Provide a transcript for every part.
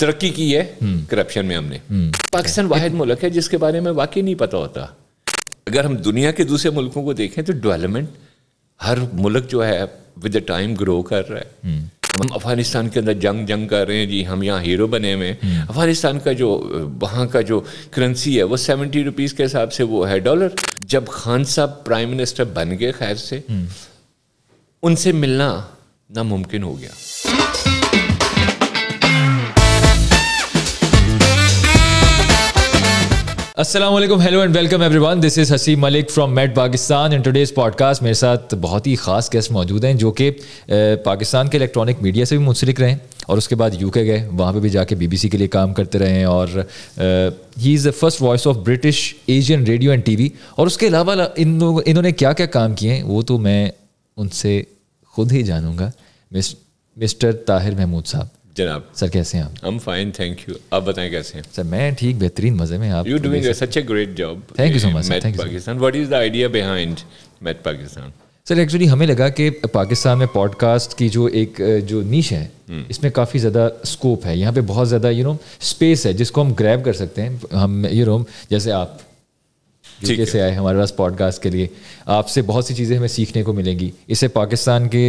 तरक्की की है करप्शन में हमने। पाकिस्तान वाहिद मुल्क है जिसके बारे में वाकई नहीं पता होता। अगर हम दुनिया के दूसरे मुल्कों को देखें तो डेवलपमेंट हर मुल्क जो है विद द टाइम ग्रो कर रहा है। हम अफगानिस्तान के अंदर जंग कर रहे हैं जी, हम यहाँ हीरो बने हुए हैं। अफगानिस्तान का जो वहाँ का जो करेंसी है वो 70 रुपीज़ के हिसाब से वो है डॉलर। जब खान साहब प्राइम मिनिस्टर बन गए खैर से, उनसे मिलना नामुमकिन हो गया। अस्सलाम वालेकुम, hello and welcome everyone, this is Haseeb Malik from made Pakistan. In today's podcast मेरे साथ बहुत ही ख़ास गेस्ट मौजूद हैं जो कि पाकिस्तान के इलेक्ट्रॉनिक मीडिया से भी मुंसलिक रहे और उसके बाद यूके गए, वहाँ पे भी जाके बीबीसी के लिए काम करते रहे और he is the first voice of British Asian radio and TV. और उसके अलावा इन्होंने क्या क्या काम किए हैं वो तो मैं उनसे खुद ही जानूँगा। मिस्टर ताहिर महमूद साहब, जनाब सर कैसे हैं आप? I'm fine, thank you. आप बताएं कैसे हैं? सर मैं ठीक, बेहतरीन, मजे में। आप You're doing such a great job. Thank you so much. Made Pakistan. What is the idea behind Made Pakistan? Sir actually हमें लगा कि पाकिस्तान में पॉडकास्ट की जो एक जो नीश है इसमें काफ़ी ज़्यादा स्कोप है। यहाँ पे बहुत ज़्यादा स्पेस है जिसको हम ग्रैब कर सकते हैं। हम जैसे आप यूके से आए हमारे पास पॉडकास्ट के लिए, आपसे बहुत सी चीज़ें हमें सीखने को मिलेंगी। इससे पाकिस्तान के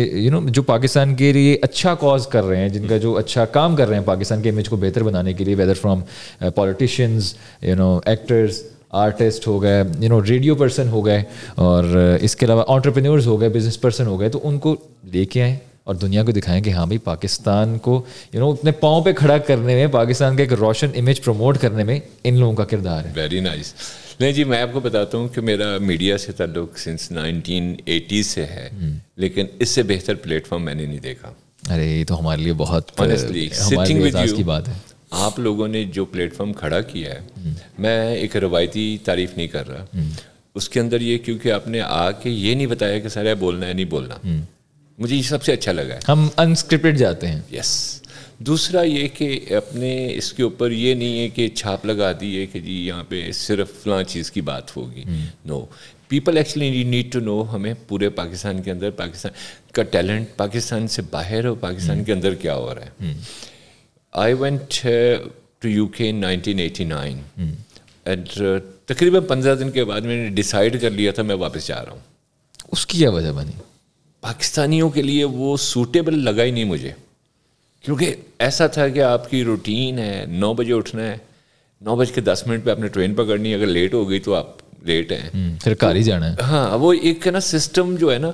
जो पाकिस्तान के लिए अच्छा कॉज कर रहे हैं, जिनका जो अच्छा काम कर रहे हैं पाकिस्तान के इमेज को बेहतर बनाने के लिए, whether from politicians, actors, artist हो गए, रेडियो पर्सन हो गए और इसके अलावा एंटरप्रेन्योर्स हो गए, बिजनेस पर्सन हो गए, तो उनको लेके आएँ और दुनिया को दिखाएं कि हाँ भाई पाकिस्तान को अपने पाँव पे खड़ा करने में, पाकिस्तान का एक रोशन इमेज प्रमोट करने में इन लोगों का किरदार है। Very nice. नहीं जी, मैं आपको बताता हूँ कि मेरा मीडिया से ताल्लुक सिंस 1980 से है, लेकिन इससे बेहतर प्लेटफॉर्म मैंने नहीं देखा। अरे ये तो हमारे लिए बहुत सिटिंग विद यू की बात है। आप लोगों ने जो प्लेटफॉर्म खड़ा किया है, मैं एक रवायती तारीफ नहीं कर रहा उसके अंदर, ये क्योंकि आपने आके ये नहीं बताया कि सारे बोलना है नहीं बोलना, मुझे ये सबसे अच्छा लगा है। हम अनस्क्रिप्टेड जाते हैं। यस। दूसरा ये कि अपने इसके ऊपर ये नहीं है कि छाप लगा दी है कि जी यहाँ पे सिर्फ फलां चीज़ की बात होगी। No, people actually need to know हमें पूरे पाकिस्तान के अंदर पाकिस्तान का टैलेंट, पाकिस्तान से बाहर और पाकिस्तान के अंदर क्या हो रहा है। I went to UK in 1989 and तकरीबन 15 दिन के बाद मैंने डिसाइड कर लिया था मैं वापस जा रहा हूँ। उसकी क्या वजह बनी? पाकिस्तानियों के लिए वो सूटेबल लगा ही नहीं मुझे, क्योंकि ऐसा था कि आपकी रूटीन है, 9 बजे उठना है, 9:10 पे आपने ट्रेन पकड़नी है, अगर लेट हो गई तो आप लेट हैं, फिर घर ही जाना है। हाँ, वो एक ना सिस्टम जो है ना,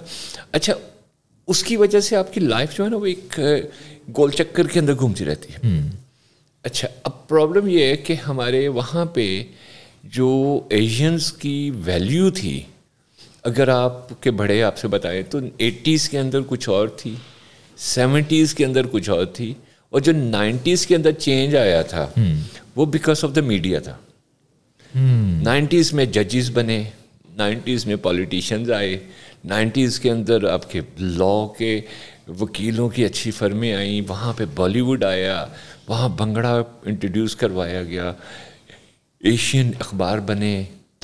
अच्छा उसकी वजह से आपकी लाइफ जो है ना वो एक गोल चक्कर के अंदर घूमती रहती है। अच्छा, अब प्रॉब्लम ये है कि हमारे वहाँ पे जो एशियंस की वैल्यू थी, अगर आपके बड़े आपसे बताएं तो 80s के अंदर कुछ और थी, 70s के अंदर कुछ और थी, और जो 90s के अंदर चेंज आया था वो बिकॉज ऑफ द मीडिया था। 90s में जजेस बने, 90s में पॉलिटिशियंस आए, 90s के अंदर आपके लॉ के वकीलों की अच्छी फर्में आई, वहाँ पे बॉलीवुड आया, वहाँ भंगड़ा इंट्रोड्यूस करवाया गया, एशियन अखबार बने।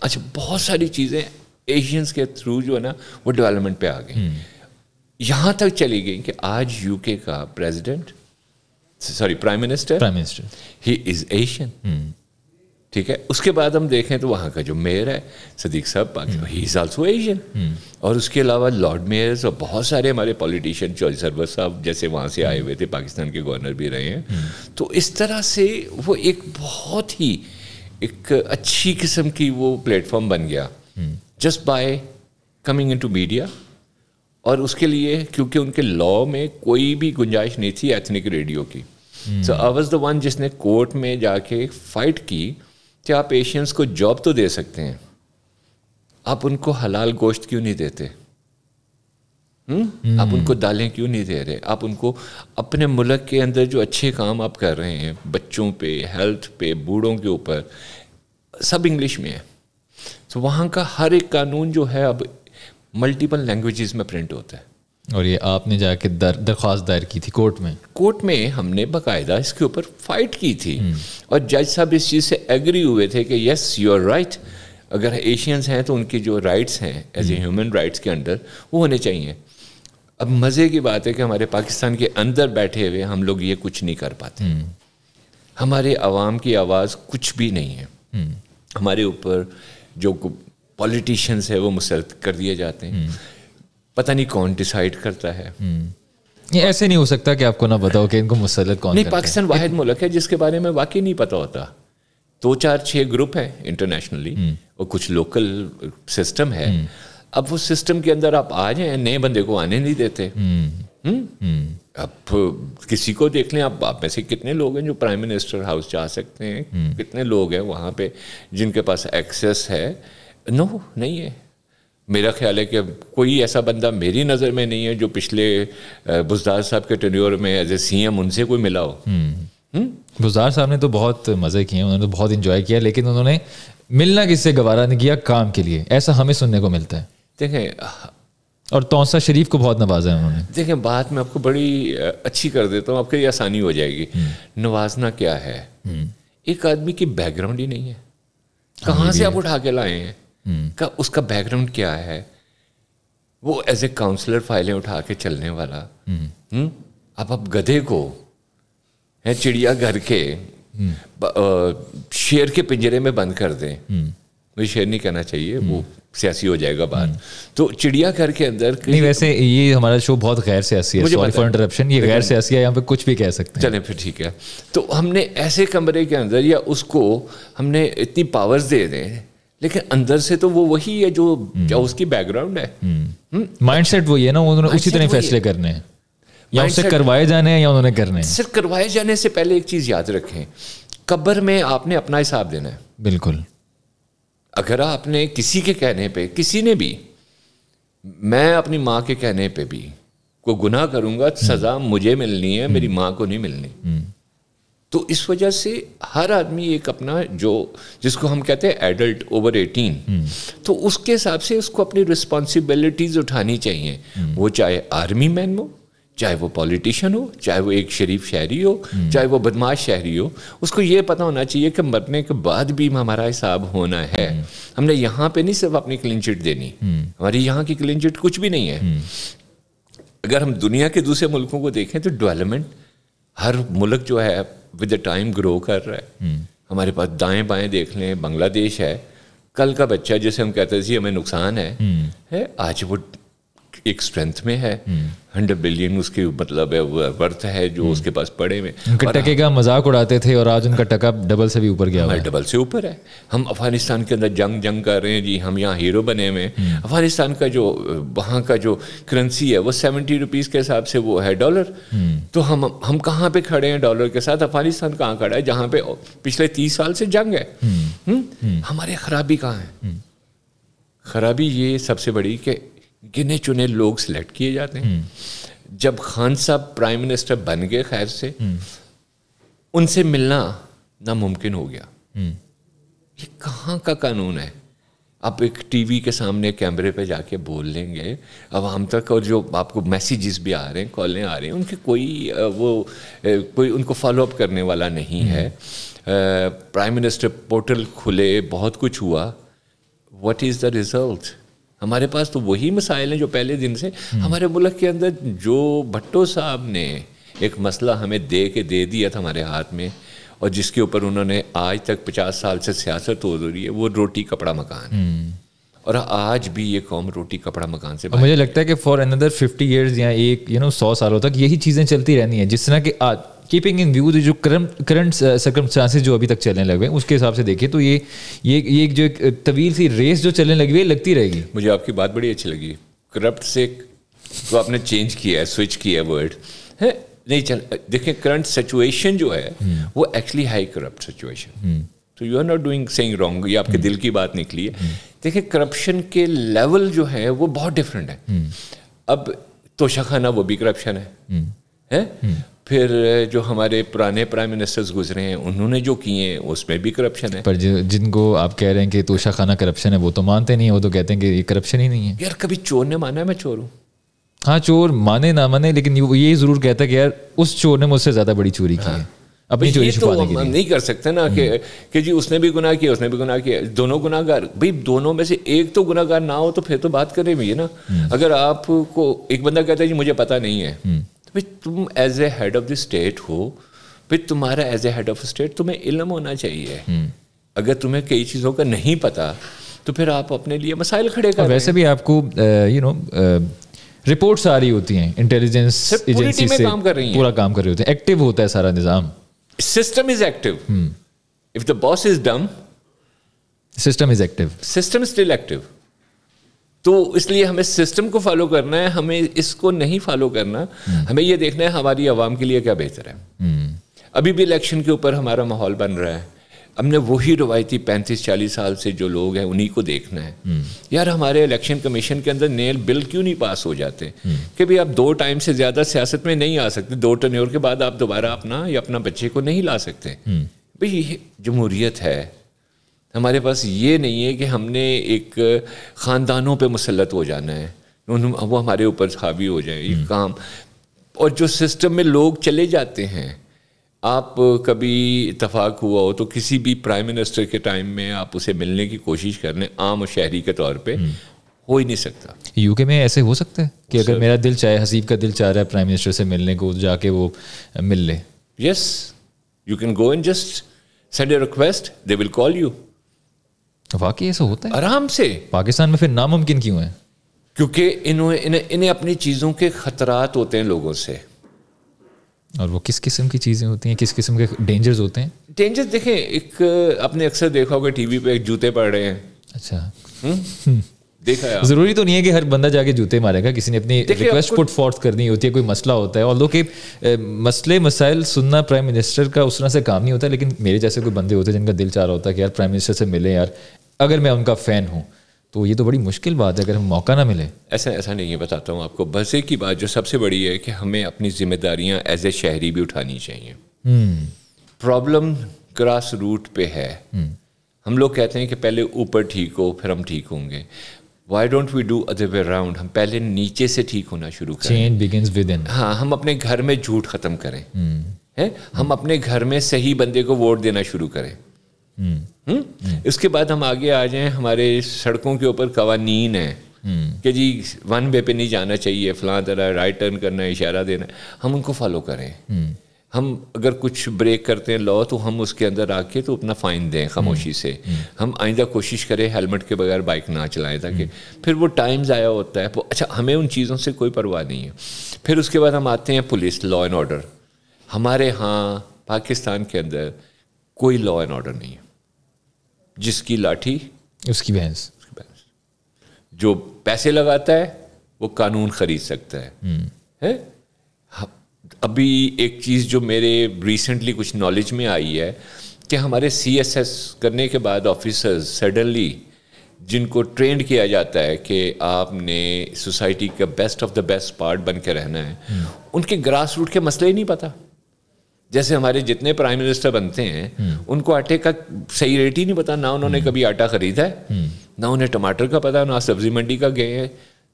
अच्छा, बहुत सारी चीज़ें एशियंस के थ्रू जो है ना वो डेवलपमेंट पे आ गई, यहाँ तक चली गई कि आज यूके का prime minister he is Asian. ठीक है, उसके बाद हम देखें तो वहाँ का जो मेयर है सदीक साहब, ही इज आल्सो एशियन। और उसके अलावा लॉर्ड मेयर्स और बहुत सारे हमारे पॉलिटिशियन, चौधरी सरवर साहब जैसे वहाँ से आए हुए थे, पाकिस्तान के गवर्नर भी रहे हैं। तो इस तरह से वो एक बहुत ही एक अच्छी किस्म की वो प्लेटफॉर्म बन गया just by coming into media. और उसके लिए क्योंकि उनके लॉ में कोई भी गुंजाइश नहीं थी एथनिक रेडियो की, so I was the one जिसने कोर्ट में जाके फाइट की कि आप एशियंस को जॉब तो दे सकते हैं, आप उनको हलाल गोश्त क्यों नहीं देते? आप उनको दालें क्यों नहीं दे रहे? आप उनको अपने मुल्क के अंदर जो अच्छे काम आप कर रहे हैं बच्चों पे, हेल्थ पे, बूढ़ों के ऊपर, सब इंग्लिश में है। तो वहाँ का हर एक कानून जो है अब मल्टीपल लैंग्वेजेस में प्रिंट होता है। और ये आपने जाके दरख्वास्त दायर की थी कोर्ट में? कोर्ट में हमने बाकायदा इसके ऊपर फाइट की थी और जज साहब इस चीज़ से एग्री हुए थे कि यस यू आर राइट, अगर एशियंस हैं तो उनके जो राइट्स हैं एज ए ह्यूमन राइट्स के अंडर वो होने चाहिए। अब मज़े की बात है कि हमारे पाकिस्तान के अंदर बैठे हुए हम लोग ये कुछ नहीं कर पाते। हमारे आवाम की आवाज़ कुछ भी नहीं है। हमारे ऊपर जो पॉलिटिशियंस है वो मुसलत कर दिए जाते हैं, पता नहीं कौन डिसाइड करता है। ये ऐसे नहीं हो सकता कि आपको ना बताओ कि इनको मुसलत कौन नहीं करता। पाकिस्तान वाहिद मुल्क है जिसके बारे में वाकई नहीं पता होता। 2-4-6 ग्रुप हैं इंटरनेशनली और कुछ लोकल सिस्टम है। अब वो सिस्टम के अंदर आप आ जाए, नए बंदे को आने नहीं देते। अब किसी को देख लें आप में से कितने लोग हैं जो प्राइम मिनिस्टर हाउस जा सकते हैं, कितने लोग हैं वहाँ पे जिनके पास एक्सेस है? नो, नहीं है। मेरा ख्याल है कि कोई ऐसा बंदा मेरी नज़र में नहीं है जो पिछले बुज़दार साहब के टेन्योर में एज ए सीएम उनसे कोई मिला हो। बुज़दार साहब ने तो बहुत मज़े किए, उन्होंने तो बहुत इंजॉय किया, लेकिन उन्होंने मिलना किससे गवारा नहीं किया काम के लिए, ऐसा हमें सुनने को मिलता है। देखें, और तौसा शरीफ को बहुत नवाजा है उन्होंने। देखें, बात मैं आपको बड़ी अच्छी कर देता हूँ, आपके लिए आसानी हो जाएगी। नवाजना क्या है? एक आदमी की बैकग्राउंड ही नहीं है, कहाँ से आप उठा के लाए हैं? का उसका बैकग्राउंड क्या है? वो एज ए काउंसलर फाइलें उठा के चलने वाला। आप गधे को है चिड़िया घर के शेर के पिंजरे में बंद कर दें, मुझे शेर नहीं कहना चाहिए, वो सियासी हो जाएगा बात। तो चिड़ियाघर के अंदर नहीं, वैसे ये हमारा शो बहुत गैर सियासी है, सॉरी फॉर इंटरप्शन, ये गैर सियासी है, यहाँ पे कुछ भी कह सकते हैं। चलें फिर ठीक है। तो हमने ऐसे कमरे के अंदर या उसको हमने इतनी पावर्स दे दें, लेकिन अंदर से तो वो वही है जो उसकी बैकग्राउंड है, माइंडसेट वही है ना, उन्होंने उसी तरह फैसले करने हैं या उसे करवाए जाने हैं या उन्होंने करने। सिर्फ करवाए जाने से पहले एक चीज़ याद रखें, कब्र में आपने अपना हिसाब देना है। बिल्कुल, अगर आपने किसी के कहने पे, किसी ने भी, मैं अपनी माँ के कहने पे भी कोई गुनाह करूँगा, सज़ा मुझे मिलनी है, मेरी माँ को नहीं मिलनी। तो इस वजह से हर आदमी एक अपना जो जिसको हम कहते हैं एडल्ट over 18, तो उसके हिसाब से उसको अपनी रिस्पॉन्सिबिलिटीज़ उठानी चाहिए। वो चाहे आर्मी मैन हो, चाहे वो पॉलिटिशियन हो, चाहे वो एक शरीफ शहरी हो, चाहे वो बदमाश शहरी हो, उसको ये पता होना चाहिए कि मरने के बाद भी हमारा हिसाब होना है। हमने यहाँ पे नहीं सिर्फ अपनी क्लीन चिट देनी, हमारी यहाँ की क्लीन चिट कुछ भी नहीं है। अगर हम दुनिया के दूसरे मुल्कों को देखें तो डेवलपमेंट, हर मुल्क जो है विद द टाइम ग्रो कर रहा है। हमारे पास दाएँ बाएँ देख लें, बांग्लादेश है, कल का बच्चा जिसे हम कहते थे हमें नुकसान है, आज वो एक स्ट्रेंथ में है, 100 बिलियन उसकी मतलब है, वर्थ है जो उसके पास पड़े में। उनका टके का मजाक उड़ाते थे और आज उनका टका डबल से भी ऊपर गया हुआ है। डबल से ऊपर है। हम अफगानिस्तान के अंदर जंग कर रहे हैं जी, हम यहाँ हीरो बने हुए हैं। अफगानिस्तान का जो वहाँ का जो करेंसी है वो 70 रुपीज़ के हिसाब से वो है डॉलर। तो हम कहाँ पे खड़े हैं डॉलर के साथ? अफगानिस्तान कहाँ खड़ा है जहाँ पे पिछले 30 साल से जंग है? हमारे खराबी कहाँ है? खराबी ये सबसे बड़ी कि गिने चुने लोग सिलेक्ट किए जाते हैं। जब खान साहब प्राइम मिनिस्टर बन गए, खैर से उनसे मिलना नामुमकिन हो गया। ये कहाँ का कानून है? आप एक टीवी के सामने कैमरे पे जाके बोल लेंगे अब हम तक, और जो आपको मैसेजेस भी आ रहे हैं, कॉलें आ रही हैं, उनके कोई उनको फॉलोअप करने वाला नहीं है। प्राइम मिनिस्टर पोर्टल खुले, बहुत कुछ हुआ, व्हाट इज़ द रिजल्ट? हमारे पास तो वही मसाइल हैं जो पहले दिन से हमारे मुल्क के अंदर, जो भट्टो साहब ने एक मसला हमें दे दिया था हमारे हाथ में, और जिसके ऊपर उन्होंने आज तक 50 साल से सियासत हो रही है, वो रोटी कपड़ा मकान। और आज भी ये कौम रोटी कपड़ा मकान से, मुझे लगता है कि फॉर अनदर 50 ईयर्स या 100 सालों तक यही चीज़ें चलती रहनी है। जिस तरह कि आज कीपिंग इन व्यू जो करंट सर्कमस्टांसिस जो अभी तक चलने लगे हैं उसके हिसाब से देखिए तो ये जो एक तवील सी रेस जो चलने लगी हुई लगती रहेगी। मुझे आपकी बात बड़ी अच्छी लगी, करप्ट से तो आपने चेंज किया है, स्विच किया है वर्ड है नहीं चल। देखिए करंट सिचुएशन जो है वो एक्चुअली हाई करप्ट सिचुएशन, तो you are not doing saying wrong, ये आपके दिल की बात निकली है। देखिए करप्शन के लेवल जो है वो बहुत डिफरेंट है। अब तोशाखाना वो भी करप्शन है, फिर जो हमारे पुराने प्राइम मिनिस्टर्स गुजरे हैं उन्होंने जो किए उसमें भी करप्शन है। पर जिनको आप कह रहे हैं कि तोशाखाना करप्शन है वो तो मानते नहीं है, वो तो कहते हैं कि ये करप्शन ही नहीं है। यार कभी चोर ने माना है मैं चोर हूँ? हाँ, चोर माने ना माने, लेकिन ये ज़रूर कहता है कि यार उस चोर ने मुझसे ज़्यादा बड़ी चोरी की है, अपनी चोरी छुपाने के लिए। नहीं कर सकते ना कि जी उसने भी गुनाह किया, उसने भी गुनाह किया, दोनों गुनाहगार। भाई दोनों में से एक तो गुनाहगार ना हो तो फिर तो बात करें भी है ना। अगर आपको एक बंदा कहता है जी मुझे पता नहीं है, भाई तुम as a head of the state हो, फिर तुम्हारा as a head of state तुम्हें इल्म होना चाहिए। अगर तुम्हें कई चीज़ों का नहीं पता तो फिर आप अपने लिए मसाइल खड़े कर। वैसे भी आपको यू नो रिपोर्ट्स आ रही होती हैं इंटेलिजेंस एजेंसी से, काम कर रही है, पूरा काम कर रही होती है, एक्टिव होता है सारा निज़ाम। System is active. If the boss is dumb, system is active, system still active. तो इसलिए हमें सिस्टम को फॉलो करना है, हमें इसको नहीं फॉलो करना। हमें ये देखना है हमारी आवाम के लिए क्या बेहतर है। अभी भी इलेक्शन के ऊपर हमारा माहौल बन रहा है, हमने वही रवायती 35-40 साल से जो लोग हैं उन्हीं को देखना है। यार हमारे इलेक्शन कमीशन के अंदर नए बिल क्यों नहीं पास हो जाते कि भाई आप दो टाइम से ज़्यादा सियासत में नहीं आ सकते, दो टर्न्योर के बाद आप दोबारा अपना या अपना बच्चे को नहीं ला सकते। भाई ये जमहूरियत है, हमारे पास ये नहीं है कि हमने एक ख़ानदानों पर मुसलत हो जाना है, वो हमारे ऊपर हावी हो जाए ये काम। और जो सिस्टम में लोग चले जाते हैं, आप कभी इतफाक़ हुआ हो तो किसी भी प्राइम मिनिस्टर के टाइम में आप उसे मिलने की कोशिश करने आम और शहरी के तौर पे हो ही नहीं सकता। यूके में ऐसे हो सकता है कि अगर मेरा दिल चाहे, हसीब का दिल चाह रहा है प्राइम मिनिस्टर से मिलने को, जाके वो मिल ले। Yes, you can go and just send a request, they will call you. वाकई ऐसा होता है आराम से। पाकिस्तान में फिर नामुमकिन क्यों है? क्योंकि इन्हें अपनी चीज़ों के ख़तरात होते हैं लोगों से। और वो किस किस्म की चीज़ें होती हैं, किस किस्म के डेंजर्स होते हैं? डेंजर्स देखें, एक आपने अक्सर देखा होगा टीवी पे एक जूते पड़ रहे हैं। अच्छा, देखा है? ज़रूरी तो नहीं है कि हर बंदा जाके जूते मारेगा, किसी ने अपनी रिक्वेस्ट पुट फॉर्थ करनी होती है, कोई मसला होता है। और लोग के मसले मसाइल सुनना प्राइम मिनिस्टर का उस तरह से काम नहीं होता। लेकिन मेरे जैसे कोई बंदे होते हैं जिनका दिल चाह रहा होता है कि यार प्राइम मिनिस्टर से मिले, यार अगर मैं उनका फ़ैन हूँ, तो ये तो बड़ी मुश्किल बात है अगर हम मौका ना मिले। ऐसा नहीं है, बताता हूँ आपको। बस एक ही बात जो सबसे बड़ी है कि हमें अपनी जिम्मेदारियाँ एज ए शहरी भी उठानी चाहिए। प्रॉब्लम ग्रास रूट पे है। हम लोग कहते हैं कि पहले ऊपर ठीक हो फिर हम ठीक होंगे। Why don't we do other way around? हम पहले नीचे से ठीक होना शुरू करें। Change begins within. हाँ, हम अपने घर में झूठ ख़त्म करें, है हम अपने घर में सही बंदे को वोट देना शुरू करें। इसके बाद हम आगे आ जाएं। हमारे सड़कों के ऊपर कवानीन है कि जी वन वे पे नहीं जाना चाहिए, फलां तरह राइट टर्न करना है, इशारा देना है, हम उनको फॉलो करें। हम अगर कुछ ब्रेक करते हैं लॉ तो हम उसके अंदर आके तो अपना फ़ाइन दें खामोशी से। हम आइंदा कोशिश करें हेलमेट के बगैर बाइक ना चलाएं, ताकि फिर वो टाइम ज़ाया होता है। अच्छा, हमें उन चीज़ों से कोई परवाह नहीं है। फिर उसके बाद हम आते हैं पुलिस, लॉ एंड ऑर्डर। हमारे यहाँ पाकिस्तान के अंदर कोई लॉ एंड ऑर्डर नहीं है। जिसकी लाठी उसकी भैंस। जो पैसे लगाता है वो कानून खरीद सकता है, है? अभी एक चीज़ जो मेरे रिसेंटली कुछ नॉलेज में आई है कि हमारे सीएसएस करने के बाद ऑफिसर्स सडनली जिनको ट्रेंड किया जाता है कि आपने सोसाइटी का best of the best part बन के रहना है, उनके ग्रास रूट के मसले ही नहीं पता। जैसे हमारे जितने प्राइम मिनिस्टर बनते हैं उनको आटे का सही रेट ही नहीं पता, ना उन्होंने कभी आटा खरीदा है, ना उन्हें टमाटर का पता, ना सब्जी मंडी का गए हैं।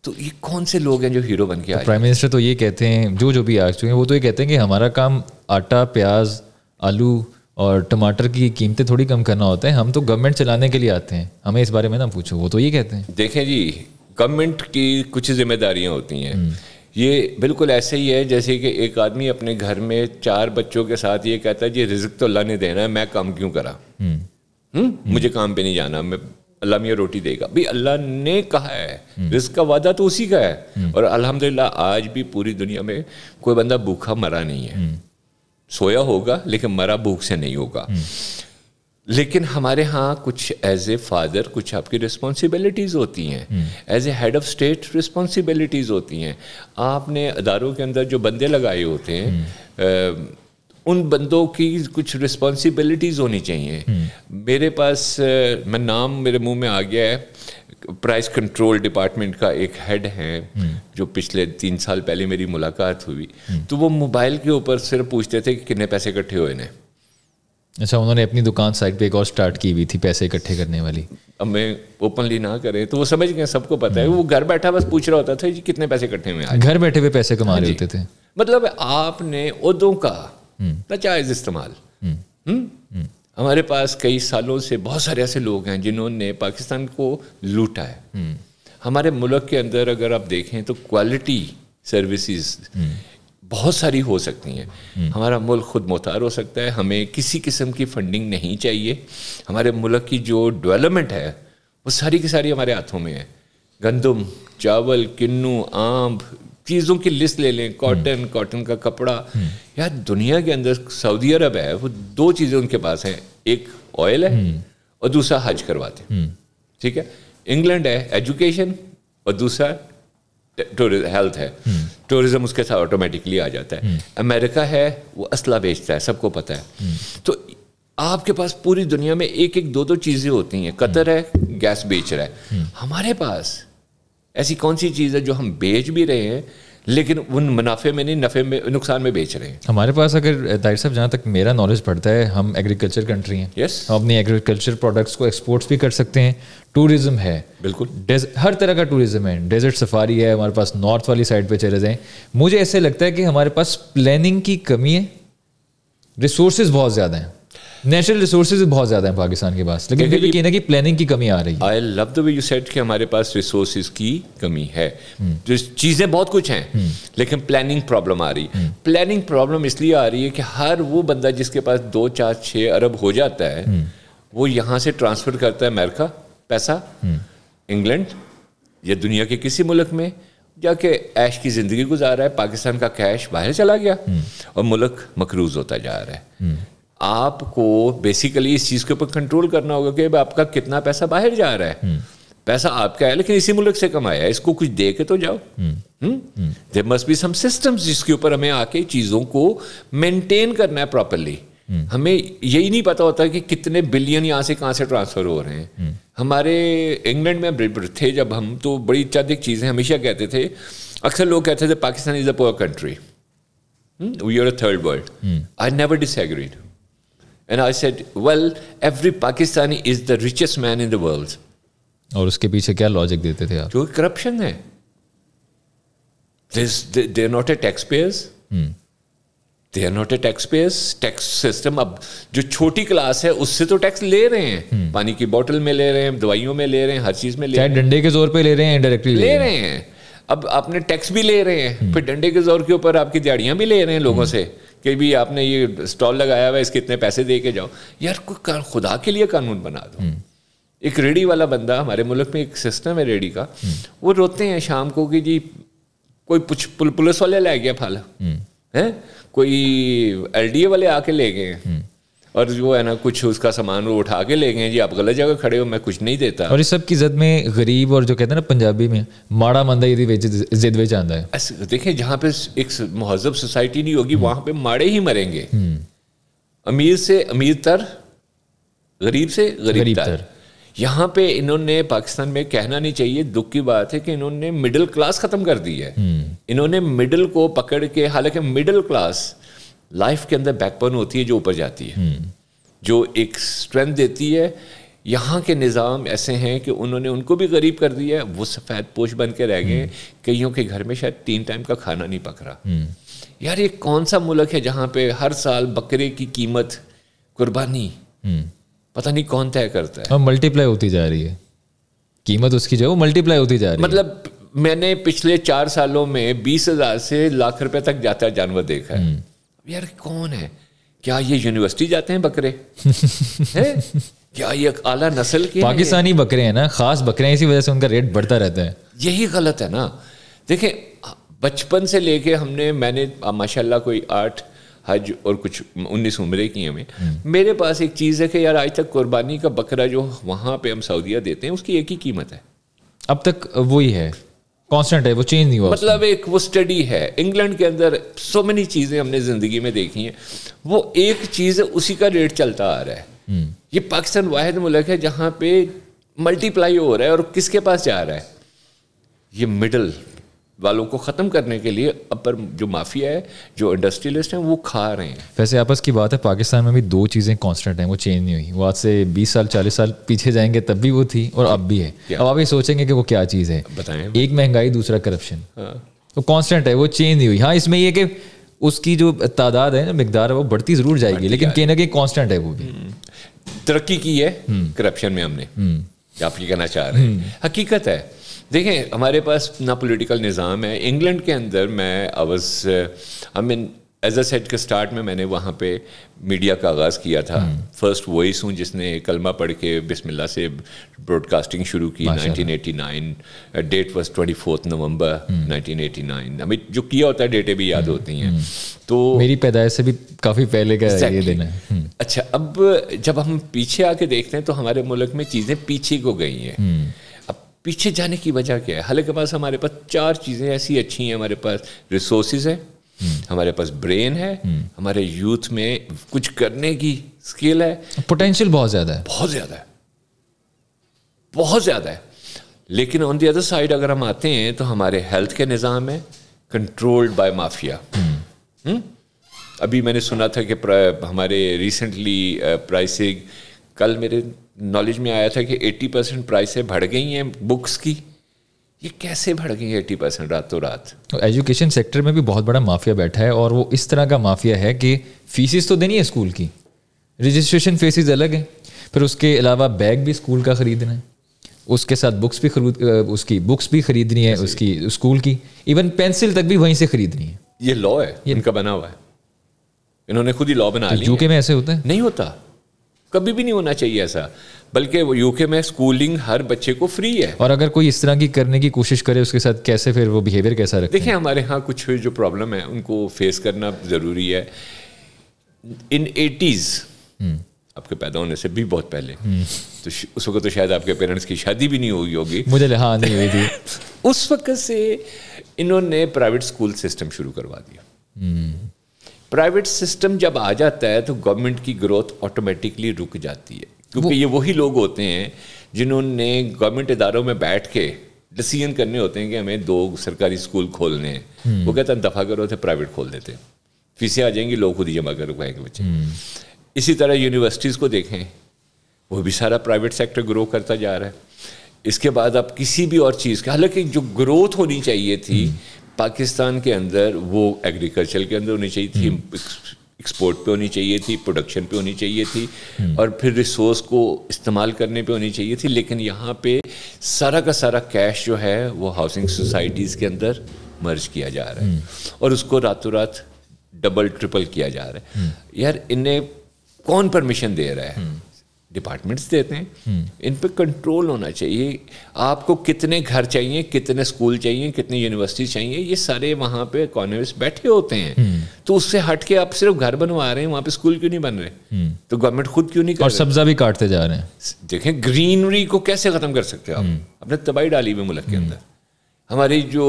तो ये कौन से लोग हैं जो हीरो बन के आए? प्राइम मिनिस्टर तो ये कहते हैं, जो भी आ चुके हैं वो तो ये कहते हैं कि हमारा काम आटा, प्याज, आलू और टमाटर की कीमतें थोड़ी कम करना होता है, हम तो गवर्नमेंट चलाने के लिए आते हैं, हमें इस बारे में ना पूछो। वो तो ये कहते हैं। देखें जी, गवर्नमेंट की कुछ जिम्मेदारियाँ होती हैं। ये बिल्कुल ऐसे ही है जैसे कि एक आदमी अपने घर में 4 बच्चों के साथ ये कहता है जी रिज़्क तो अल्लाह ने देना है, मैं काम क्यों करा, मुझे काम पे नहीं जाना, मैं अल्लाह मियाँ रोटी देगा। भाई अल्लाह ने कहा है, रिज़्क का वादा तो उसी का है। और अल्हम्दुलिल्लाह आज भी पूरी दुनिया में कोई बंदा भूखा मरा नहीं है। सोया होगा लेकिन मरा भूख से नहीं होगा। लेकिन हमारे यहाँ कुछ एज ए फादर कुछ आपकी रिस्पॉन्सिबिलिटीज़ होती हैं, as a head of state responsibilities होती हैं। आपने अदारों के अंदर जो बंदे लगाए होते हैं उन बंदों की कुछ रिस्पॉन्सिबिलिटीज़ होनी चाहिए। मेरे पास मैं नाम मेरे मुंह में आ गया है, प्राइस कंट्रोल डिपार्टमेंट का एक हेड है जो पिछले 3 साल पहले मेरी मुलाकात हुई, तो वो मोबाइल के ऊपर सिर्फ पूछते थे कि कितने पैसे इकट्ठे हुए ने। अच्छा, उन्होंने अपनी दुकान साइड पे एक और स्टार्ट की हुई थी पैसे इकट्ठे करने वाली। अब मैं ओपनली ना करें तो वो समझ गए, सबको पता है। वो घर बैठा बस पूछ रहा होता था जी कितने पैसे इकट्ठे में आए, घर बैठे हुए पैसे कमा रहे होते थे। मतलब आपने उदों का नाजायज़ इस्तेमाल। हमारे पास कई सालों से बहुत सारे ऐसे लोग हैं जिन्होंने पाकिस्तान को लूटा है। हमारे मुल्क के अंदर अगर आप देखें तो क्वालिटी सर्विसेज बहुत सारी हो सकती हैं। हमारा मुल्क खुद मुख्तार हो सकता है, हमें किसी किस्म की फंडिंग नहीं चाहिए। हमारे मुल्क की जो डेवलपमेंट है वो सारी की सारी हमारे हाथों में है। गंदम, चावल, किन्नू, आम, चीज़ों की लिस्ट ले लें, कॉटन, कॉटन का कपड़ा। यार दुनिया के अंदर सऊदी अरब है, वो दो चीज़ें उनके पास हैं, एक ऑयल है और दूसरा हज करवाते हैं, ठीक है। इंग्लैंड है, एजुकेशन, और दूसरा हेल्थ है, टूरिज्म उसके साथ ऑटोमेटिकली आ जाता है। अमेरिका है, वो असला बेचता है, सबको पता है। तो आपके पास पूरी दुनिया में एक एक दो चीज़ें होती हैं। कतर है, गैस बेच रहा है। हमारे पास ऐसी कौन सी चीज़ है जो हम बेच भी रहे हैं लेकिन उन मुनाफे में नहीं, नफ़े में, नुकसान में बेच रहे हैं। हमारे पास, अगर ताहिर साहब जहाँ तक मेरा नॉलेज पड़ता है, हम एग्रीकल्चर कंट्री हैं। यस, हम अपनी एग्रीकल्चर प्रोडक्ट्स को एक्सपोर्ट्स भी कर सकते हैं। टूरिज्म है, बिल्कुल हर तरह का टूरिज्म है, डेजर्ट सफारी है हमारे पास, नॉर्थ वाली साइड पे चले जाएँ। मुझे ऐसे लगता है कि हमारे पास प्लानिंग की कमी है, रिसोर्स बहुत ज़्यादा हैं, नेचुरल रिसोर्सेज बहुत ज़्यादा हैं पाकिस्तान के पास, लेकिन फिर भी कहना कि प्लानिंग की कमी आ रही है। I love the way you said कि हमारे पास रिसोर्सेज की कमी है, जो चीज़ें बहुत कुछ हैं लेकिन प्लानिंग प्रॉब्लम आ रही है। प्लानिंग प्रॉब्लम इसलिए आ रही है कि हर वो बंदा जिसके पास 2-4-6 अरब हो जाता है, वो यहाँ से ट्रांसफ़र करता है अमेरिका पैसा, इंग्लैंड या दुनिया के किसी मुल्क में जाके ऐश की ज़िंदगी गुजार रहा है। पाकिस्तान का कैश बाहर चला गया और मुल्क मकरूज़ होता जा रहा है। आपको बेसिकली इस चीज़ के ऊपर कंट्रोल करना होगा कि आपका कितना पैसा बाहर जा रहा है। पैसा आपका है लेकिन इसी मुल्क से कमाया है, इसको कुछ दे के तो जाओ। There must be some systems जिसके ऊपर हमें आके चीज़ों को मेंटेन करना है प्रॉपर्ली। हमें यही नहीं पता होता कि कितने बिलियन यहाँ से कहाँ से ट्रांसफ़र हो रहे हैं। हमारे इंग्लैंड में थे जब हम, तो बड़ी अत्यधिक चीज़ें हमेशा कहते थे, अक्सर लोग कहते थे Pakistan is a poor country, we are a third world. I never disagreed. And I said, well, every Pakistani is the richest man in the world. और उसके पीछे क्या लॉजिक देते थे आप? जो करप्शन है। They are not a taxpayers. They are not a taxpayers. Tax system, अब जो छोटी क्लास है उससे तो टैक्स ले रहे हैं, पानी की बोतल में ले रहे हैं, दवाइयों में ले रहे हैं, हर चीज में ले रहे हैं। चाहे डंडे के जोर पे ले रहे हैं, इनडायरेक्टली ले रहे हैं। अब आपने टैक्स भी ले रहे हैं, फिर डंडे के जोर के ऊपर आपकी दिहाड़ियां भी ले रहे हैं लोगों से कि भी आपने ये स्टॉल लगाया हुआ है, इसके इतने पैसे दे के जाओ। यार कोई खुदा के लिए कानून बना दो। एक रेडी वाला बंदा, हमारे मुल्क में एक सिस्टम है रेडी का, वो रोते हैं शाम को कि जी कोई पुलिस वाले ले गया फाला है, कोई एलडीए वाले आके ले गए हैं, और जो है ना कुछ उसका सामान वो उठा के ले गए, जी आप गलत जगह खड़े हो, मैं कुछ नहीं देता। और इस सब की जद में गरीब, और जो कहते हैं ना पंजाबी में, माड़ा मंदा जिद विच आंदा है। देखिए जहाँ पे एक महजब सोसाइटी नहीं होगी वहाँ पे माड़े ही मरेंगे, अमीर से अमीर तर, गरीब से गरीब तर। यहाँ पे इन्होंने, पाकिस्तान में कहना नहीं चाहिए, दुख की बात है कि इन्होंने मिडिल क्लास खत्म कर दी है। इन्होंने मिडिल को पकड़ के, हालांकि मिडिल क्लास लाइफ के अंदर बैकबोन होती है जो ऊपर जाती है, जो एक स्ट्रेंथ देती है। यहाँ के निज़ाम ऐसे हैं कि उन्होंने उनको भी गरीब कर दिया है, वो सफ़ेद पोश बन के रह गए। कईयों के घर में शायद 3 टाइम का खाना नहीं पक रहा। यार ये कौन सा मुल्क है जहाँ पे हर साल बकरे की कीमत, कुर्बानी पता नहीं कौन तय करता है, और मल्टीप्लाई होती जा रही है कीमत उसकी, जो मल्टीप्लाई होती जा रही है। मतलब मैंने पिछले 4 सालों में 20,000 से लाख रुपये तक जाता जानवर देखा है। यार कौन है? क्या ये यूनिवर्सिटी जाते हैं बकरे? हैं? क्या ये आला नस्ल के पाकिस्तानी बकरे हैं ना, खास बकरे हैं, इसी वजह से उनका रेट बढ़ता रहता है। यही गलत है ना। देखें बचपन से लेके हमने, मैंने माशाल्लाह कोई 8 हज और कुछ 19 उम्रे की हैं। मेरे पास एक चीज़ है कि यार आज तक कुर्बानी का बकरा जो वहाँ पे हम सऊदीया देते हैं उसकी एक ही कीमत है, अब तक वही है, कांस्टेंट है, वो चेंज नहीं हुआ। मतलब एक वो स्टडी है इंग्लैंड के अंदर, सो मेनी चीज़ें हमने ज़िंदगी में देखी हैं, वो एक चीज़ उसी का रेट चलता आ रहा है। ये पाकिस्तान वाहिद मुल्क है जहाँ पे मल्टीप्लाई हो रहा है और किसके पास जा रहा है? ये मिडल वालों को ख़त्म करने के लिए अपर जो माफिया है, जो इंडस्ट्रियलिस्ट हैं, वो खा रहे हैं। वैसे आपस की बात है, पाकिस्तान में भी 2 चीज़ें कांस्टेंट हैं, वो चेंज नहीं हुई। वो आज से 20 साल 40 साल पीछे जाएंगे तब भी वो थी और अब भी है। अब आप ये सोचेंगे कि वो क्या चीज़ है, बताएं। एक महंगाई, दूसरा करप्शन। वो कांस्टेंट है, वो चेंज नहीं हुई। हाँ इसमें यह कि उसकी जो तादाद है, मकदार है, वो बढ़ती ज़रूर जाएगी, लेकिन कहीं ना कहीं कांस्टेंट है। वो भी तरक्की की है करप्शन में हमने, आप ये कहना चाह रहे हैं। हकीकत है देखें हमारे पास ना पॉलिटिकल निज़ाम है। इंग्लैंड के अंदर मैं एज अ सेट के स्टार्ट में मैंने वहाँ पे मीडिया का आगाज़ किया था, फर्स्ट वॉइस हूँ जिसने कलमा पढ़ के बिस्मिल्लाह से ब्रॉडकास्टिंग शुरू की। 1989 डेट वाज 24 नवंबर 1989। हमें जो किया होता है डेटें भी याद होती हैं, तो मेरी पैदाइश से भी काफ़ी पहले का ये दिन है। अच्छा, अब जब हम पीछे आके देखते हैं तो हमारे मुल्क में चीज़ें पीछे को गई हैं। पीछे जाने की वजह क्या है? हालांकि हमारे पास चार चीज़ें ऐसी अच्छी हैं, हमारे पास रिसोर्सेज हैं, हमारे पास ब्रेन है, हमारे यूथ में कुछ करने की स्किल है, पोटेंशियल बहुत ज़्यादा है, बहुत ज़्यादा है, बहुत ज़्यादा है। लेकिन ऑन दी अदर साइड अगर हम आते हैं तो हमारे हेल्थ के निज़ाम है कंट्रोल्ड बाय माफिया। अभी मैंने सुना था कि हमारे रिसेंटली प्राइसें, कल मेरे नॉलेज में आया था कि 80% प्राइसें बढ़ गई हैं बुक्स की। ये कैसे बढ़ गई 80% रातों रात? एजुकेशन सेक्टर में भी बहुत बड़ा माफिया बैठा है, और वो इस तरह का माफिया है कि फीसिस तो देनी है स्कूल की, रजिस्ट्रेशन फीसिस अलग है, फिर उसके अलावा बैग भी स्कूल का ख़रीदना है, उसके साथ बुक्स भी खरीदनी है उसकी स्कूल की, इवन पेंसिल तक भी वहीं से खरीदनी है। ये लॉ है, ये इनका बना हुआ है, इन्होंने खुद ही लॉ बना लिया। यूके में ऐसे होता है? नहीं होता, कभी भी नहीं होना चाहिए ऐसा, बल्कि यूके में स्कूलिंग हर बच्चे को फ्री है। और अगर कोई इस तरह की करने की कोशिश करे उसके साथ कैसे फिर वो बिहेवियर कैसा रखें? देखिए हमारे यहाँ कुछ जो प्रॉब्लम है उनको फेस करना ज़रूरी है। इन 80s, आपके पैदा होने से भी बहुत पहले, तो उस वक्त तो शायद आपके पेरेंट्स की शादी भी नहीं हुई होगी, मुझे हाँ नहीं हुई थी उस वक्त से इन्होंने प्राइवेट स्कूल सिस्टम शुरू करवा दिया। प्राइवेट सिस्टम जब आ जाता है तो गवर्नमेंट की ग्रोथ ऑटोमेटिकली रुक जाती है, क्योंकि ये वही लोग होते हैं जिन्होंने गवर्नमेंट इदारों में बैठ के डिसीजन करने होते हैं कि हमें 2 सरकारी स्कूल खोलने हैं। वो कहते हैं दफ़ा करो तो प्राइवेट खोल देते हैं, फीसें आ जाएंगी, लोग खुद ही जमा कर रुकवाएंगे बच्चे। इसी तरह यूनिवर्सिटीज़ को देखें, वो भी सारा प्राइवेट सेक्टर ग्रो करता जा रहा है। इसके बाद आप किसी भी और चीज़ का, हालांकि जो ग्रोथ होनी चाहिए थी पाकिस्तान के अंदर वो एग्रीकल्चर के अंदर होनी चाहिए थी, एक्सपोर्ट पे होनी चाहिए थी, प्रोडक्शन पे होनी चाहिए थी, और फिर रिसोर्स को इस्तेमाल करने पे होनी चाहिए थी। लेकिन यहाँ पे सारा का सारा कैश जो है वो हाउसिंग सोसाइटीज़ के अंदर मर्ज किया जा रहा है, और उसको रातों रात डबल ट्रिपल किया जा रहा है। यार इन्हें कौन परमिशन दे रहा है? डिपार्टमेंट्स देते हैं, इन पर कंट्रोल होना चाहिए। आपको कितने घर चाहिए, कितने स्कूल चाहिए, कितनी यूनिवर्सिटी चाहिए, ये सारे वहाँ पे इकोनॉमिस्ट बैठे होते हैं। तो उससे हट के आप सिर्फ घर बनवा रहे हैं, वहाँ पे स्कूल क्यों नहीं बन रहे? तो गवर्नमेंट खुद क्यों नहीं कर रही? और सब्जा भी काटते जा रहे हैं। देखें ग्रीनरी को कैसे ख़त्म कर सकते हो आप? अपने तबाही डाली हुई मुल्क के अंदर। हमारी जो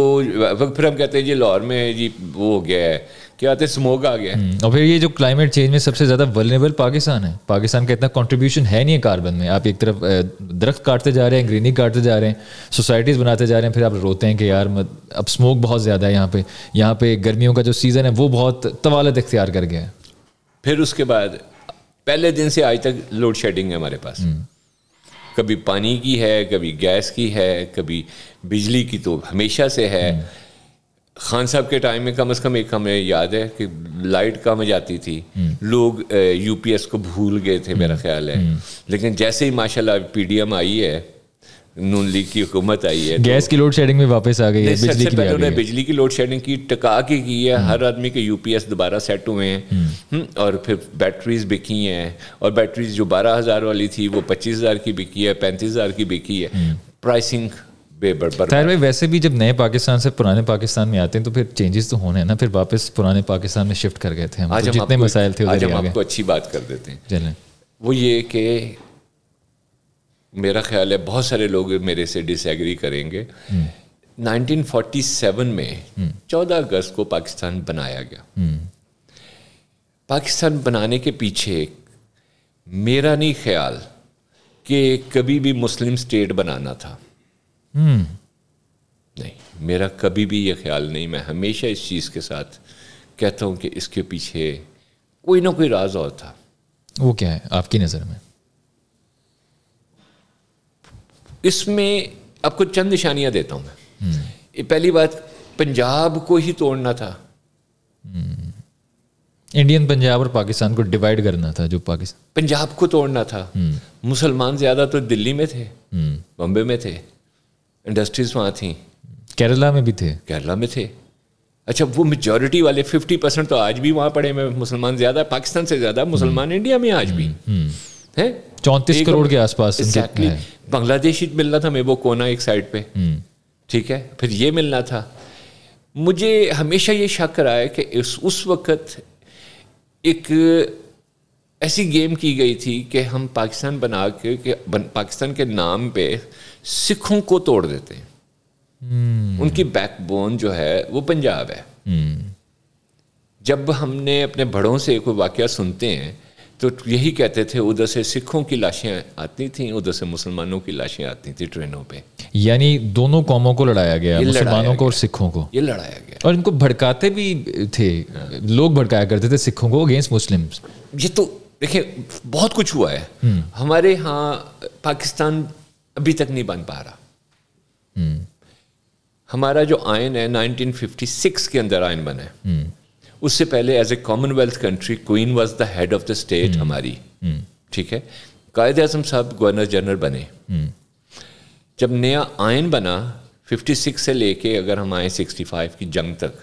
फिर हम कहते हैं जी लाहौर में जी वो हो गया है, क्या कहते हैं, स्मोग आ गया है। और फिर ये जो क्लाइमेट चेंज में सबसे ज़्यादा वल्नरेबल पाकिस्तान है। पाकिस्तान का इतना कंट्रीब्यूशन है नहीं है कार्बन में। आप एक तरफ दरख्त काटते जा रहे हैं, ग्रीनरी काटते जा रहे हैं, सोसाइटीज़ बनाते जा रहे हैं, फिर आप रोते हैं कि यार अब स्मोक बहुत ज़्यादा है यहाँ पर। यहाँ पर गर्मियों का जो सीज़न है वो बहुत तवालत इख्तियार कर गया है। फिर उसके बाद पहले दिन से आज तक लोड शेडिंग है हमारे पास, कभी पानी की है, कभी गैस की है, कभी बिजली की तो हमेशा से है। खान साहब के टाइम में कम से कम एक हमें याद है कि लाइट कम जाती थी, लोग यूपीएस को भूल गए थे मेरा ख्याल है। लेकिन जैसे ही माशाल्लाह पीडीएम आई है, नून लीग की हुकूमत आई है, गैस की लोड शेडिंग में वापस आ गई है, बिजली की पहले उन्होंने बिजली की लोड शेडिंग की टका के की है। हर आदमी के यूपीएस दोबारा सेट हुए हैं, और फिर बैटरीज बिकी हैं, और बैटरीज जो 12,000 वाली थी वो 25,000 की बिकी है, 35,000 की बिकी है। प्राइसिंग ताहिर भाई, वैसे भी जब नए पाकिस्तान से पुराने पाकिस्तान में आते हैं तो फिर चेंजेस तो होने हैं ना। फिर वापस पुराने पाकिस्तान में शिफ्ट कर गए थे हम, जितने मसाइल थे आज हम आपको अच्छी बात कर देते हैं। वो ये कि मेरा ख्याल है बहुत सारे लोग मेरे से डिसएग्री करेंगे, 1947 में 14 अगस्त को पाकिस्तान बनाया गया। पाकिस्तान बनाने के पीछे मेरा नहीं ख्याल कि कभी भी मुस्लिम स्टेट बनाना था, नहीं, मेरा कभी भी ये ख्याल नहीं। मैं हमेशा इस चीज़ के साथ कहता हूँ कि इसके पीछे कोई ना कोई राज और था। वो क्या है आपकी नज़र में? इसमें आपको चंद निशानियां देता हूं मैं। पहली बात, पंजाब को ही तोड़ना था, इंडियन पंजाब और पाकिस्तान को डिवाइड करना था। जो पाकिस्तान पंजाब को तोड़ना था, मुसलमान ज्यादा तो दिल्ली में थे, बॉम्बे में थे, इंडस्ट्रीज वहाँ थी, केरला में भी थे, केरला में थे। अच्छा वो मेजॉरिटी वाले 50% तो आज भी वहाँ पड़े में मुसलमान ज़्यादा, पाकिस्तान से ज़्यादा मुसलमान इंडिया में आज भी हैं, 34 करोड़ के आसपास। एग्जैक्टली, बांग्लादेशी मिलना था मैं, वो कोना एक साइड पे, ठीक है, फिर ये मिलना था। मुझे हमेशा ये शक रहा है कि उस वक़्त एक ऐसी गेम की गई थी कि हम पाकिस्तान बना के पाकिस्तान के नाम पे सिखों को तोड़ देते हैं। उनकी बैकबोन जो है वो पंजाब है। जब हमने अपने बड़ों से कोई वाकया सुनते हैं तो यही कहते थे, उधर से सिखों की लाशें आती थीं, उधर से मुसलमानों की लाशें आती थी ट्रेनों पे। यानी दोनों कौमों को लड़ाया गया, मुसलमानों को और सिखों को, ये लड़ाया गया। और इनको भड़काते भी थे लोग, भड़काया करते थे सिखों को अगेंस्ट मुस्लिम्स। ये तो देखिए बहुत कुछ हुआ है हमारे यहाँ। पाकिस्तान अभी तक नहीं बन पा रहा। हमारा जो आयन है 1956 के अंदर आयन बना है, उससे पहले as a Commonwealth country queen was the head of the state हमारी, ठीक है। कायदे आजम साहब गवर्नर जनरल बने। जब नया आयन बना 56 से लेके अगर हम आए 65 की जंग तक,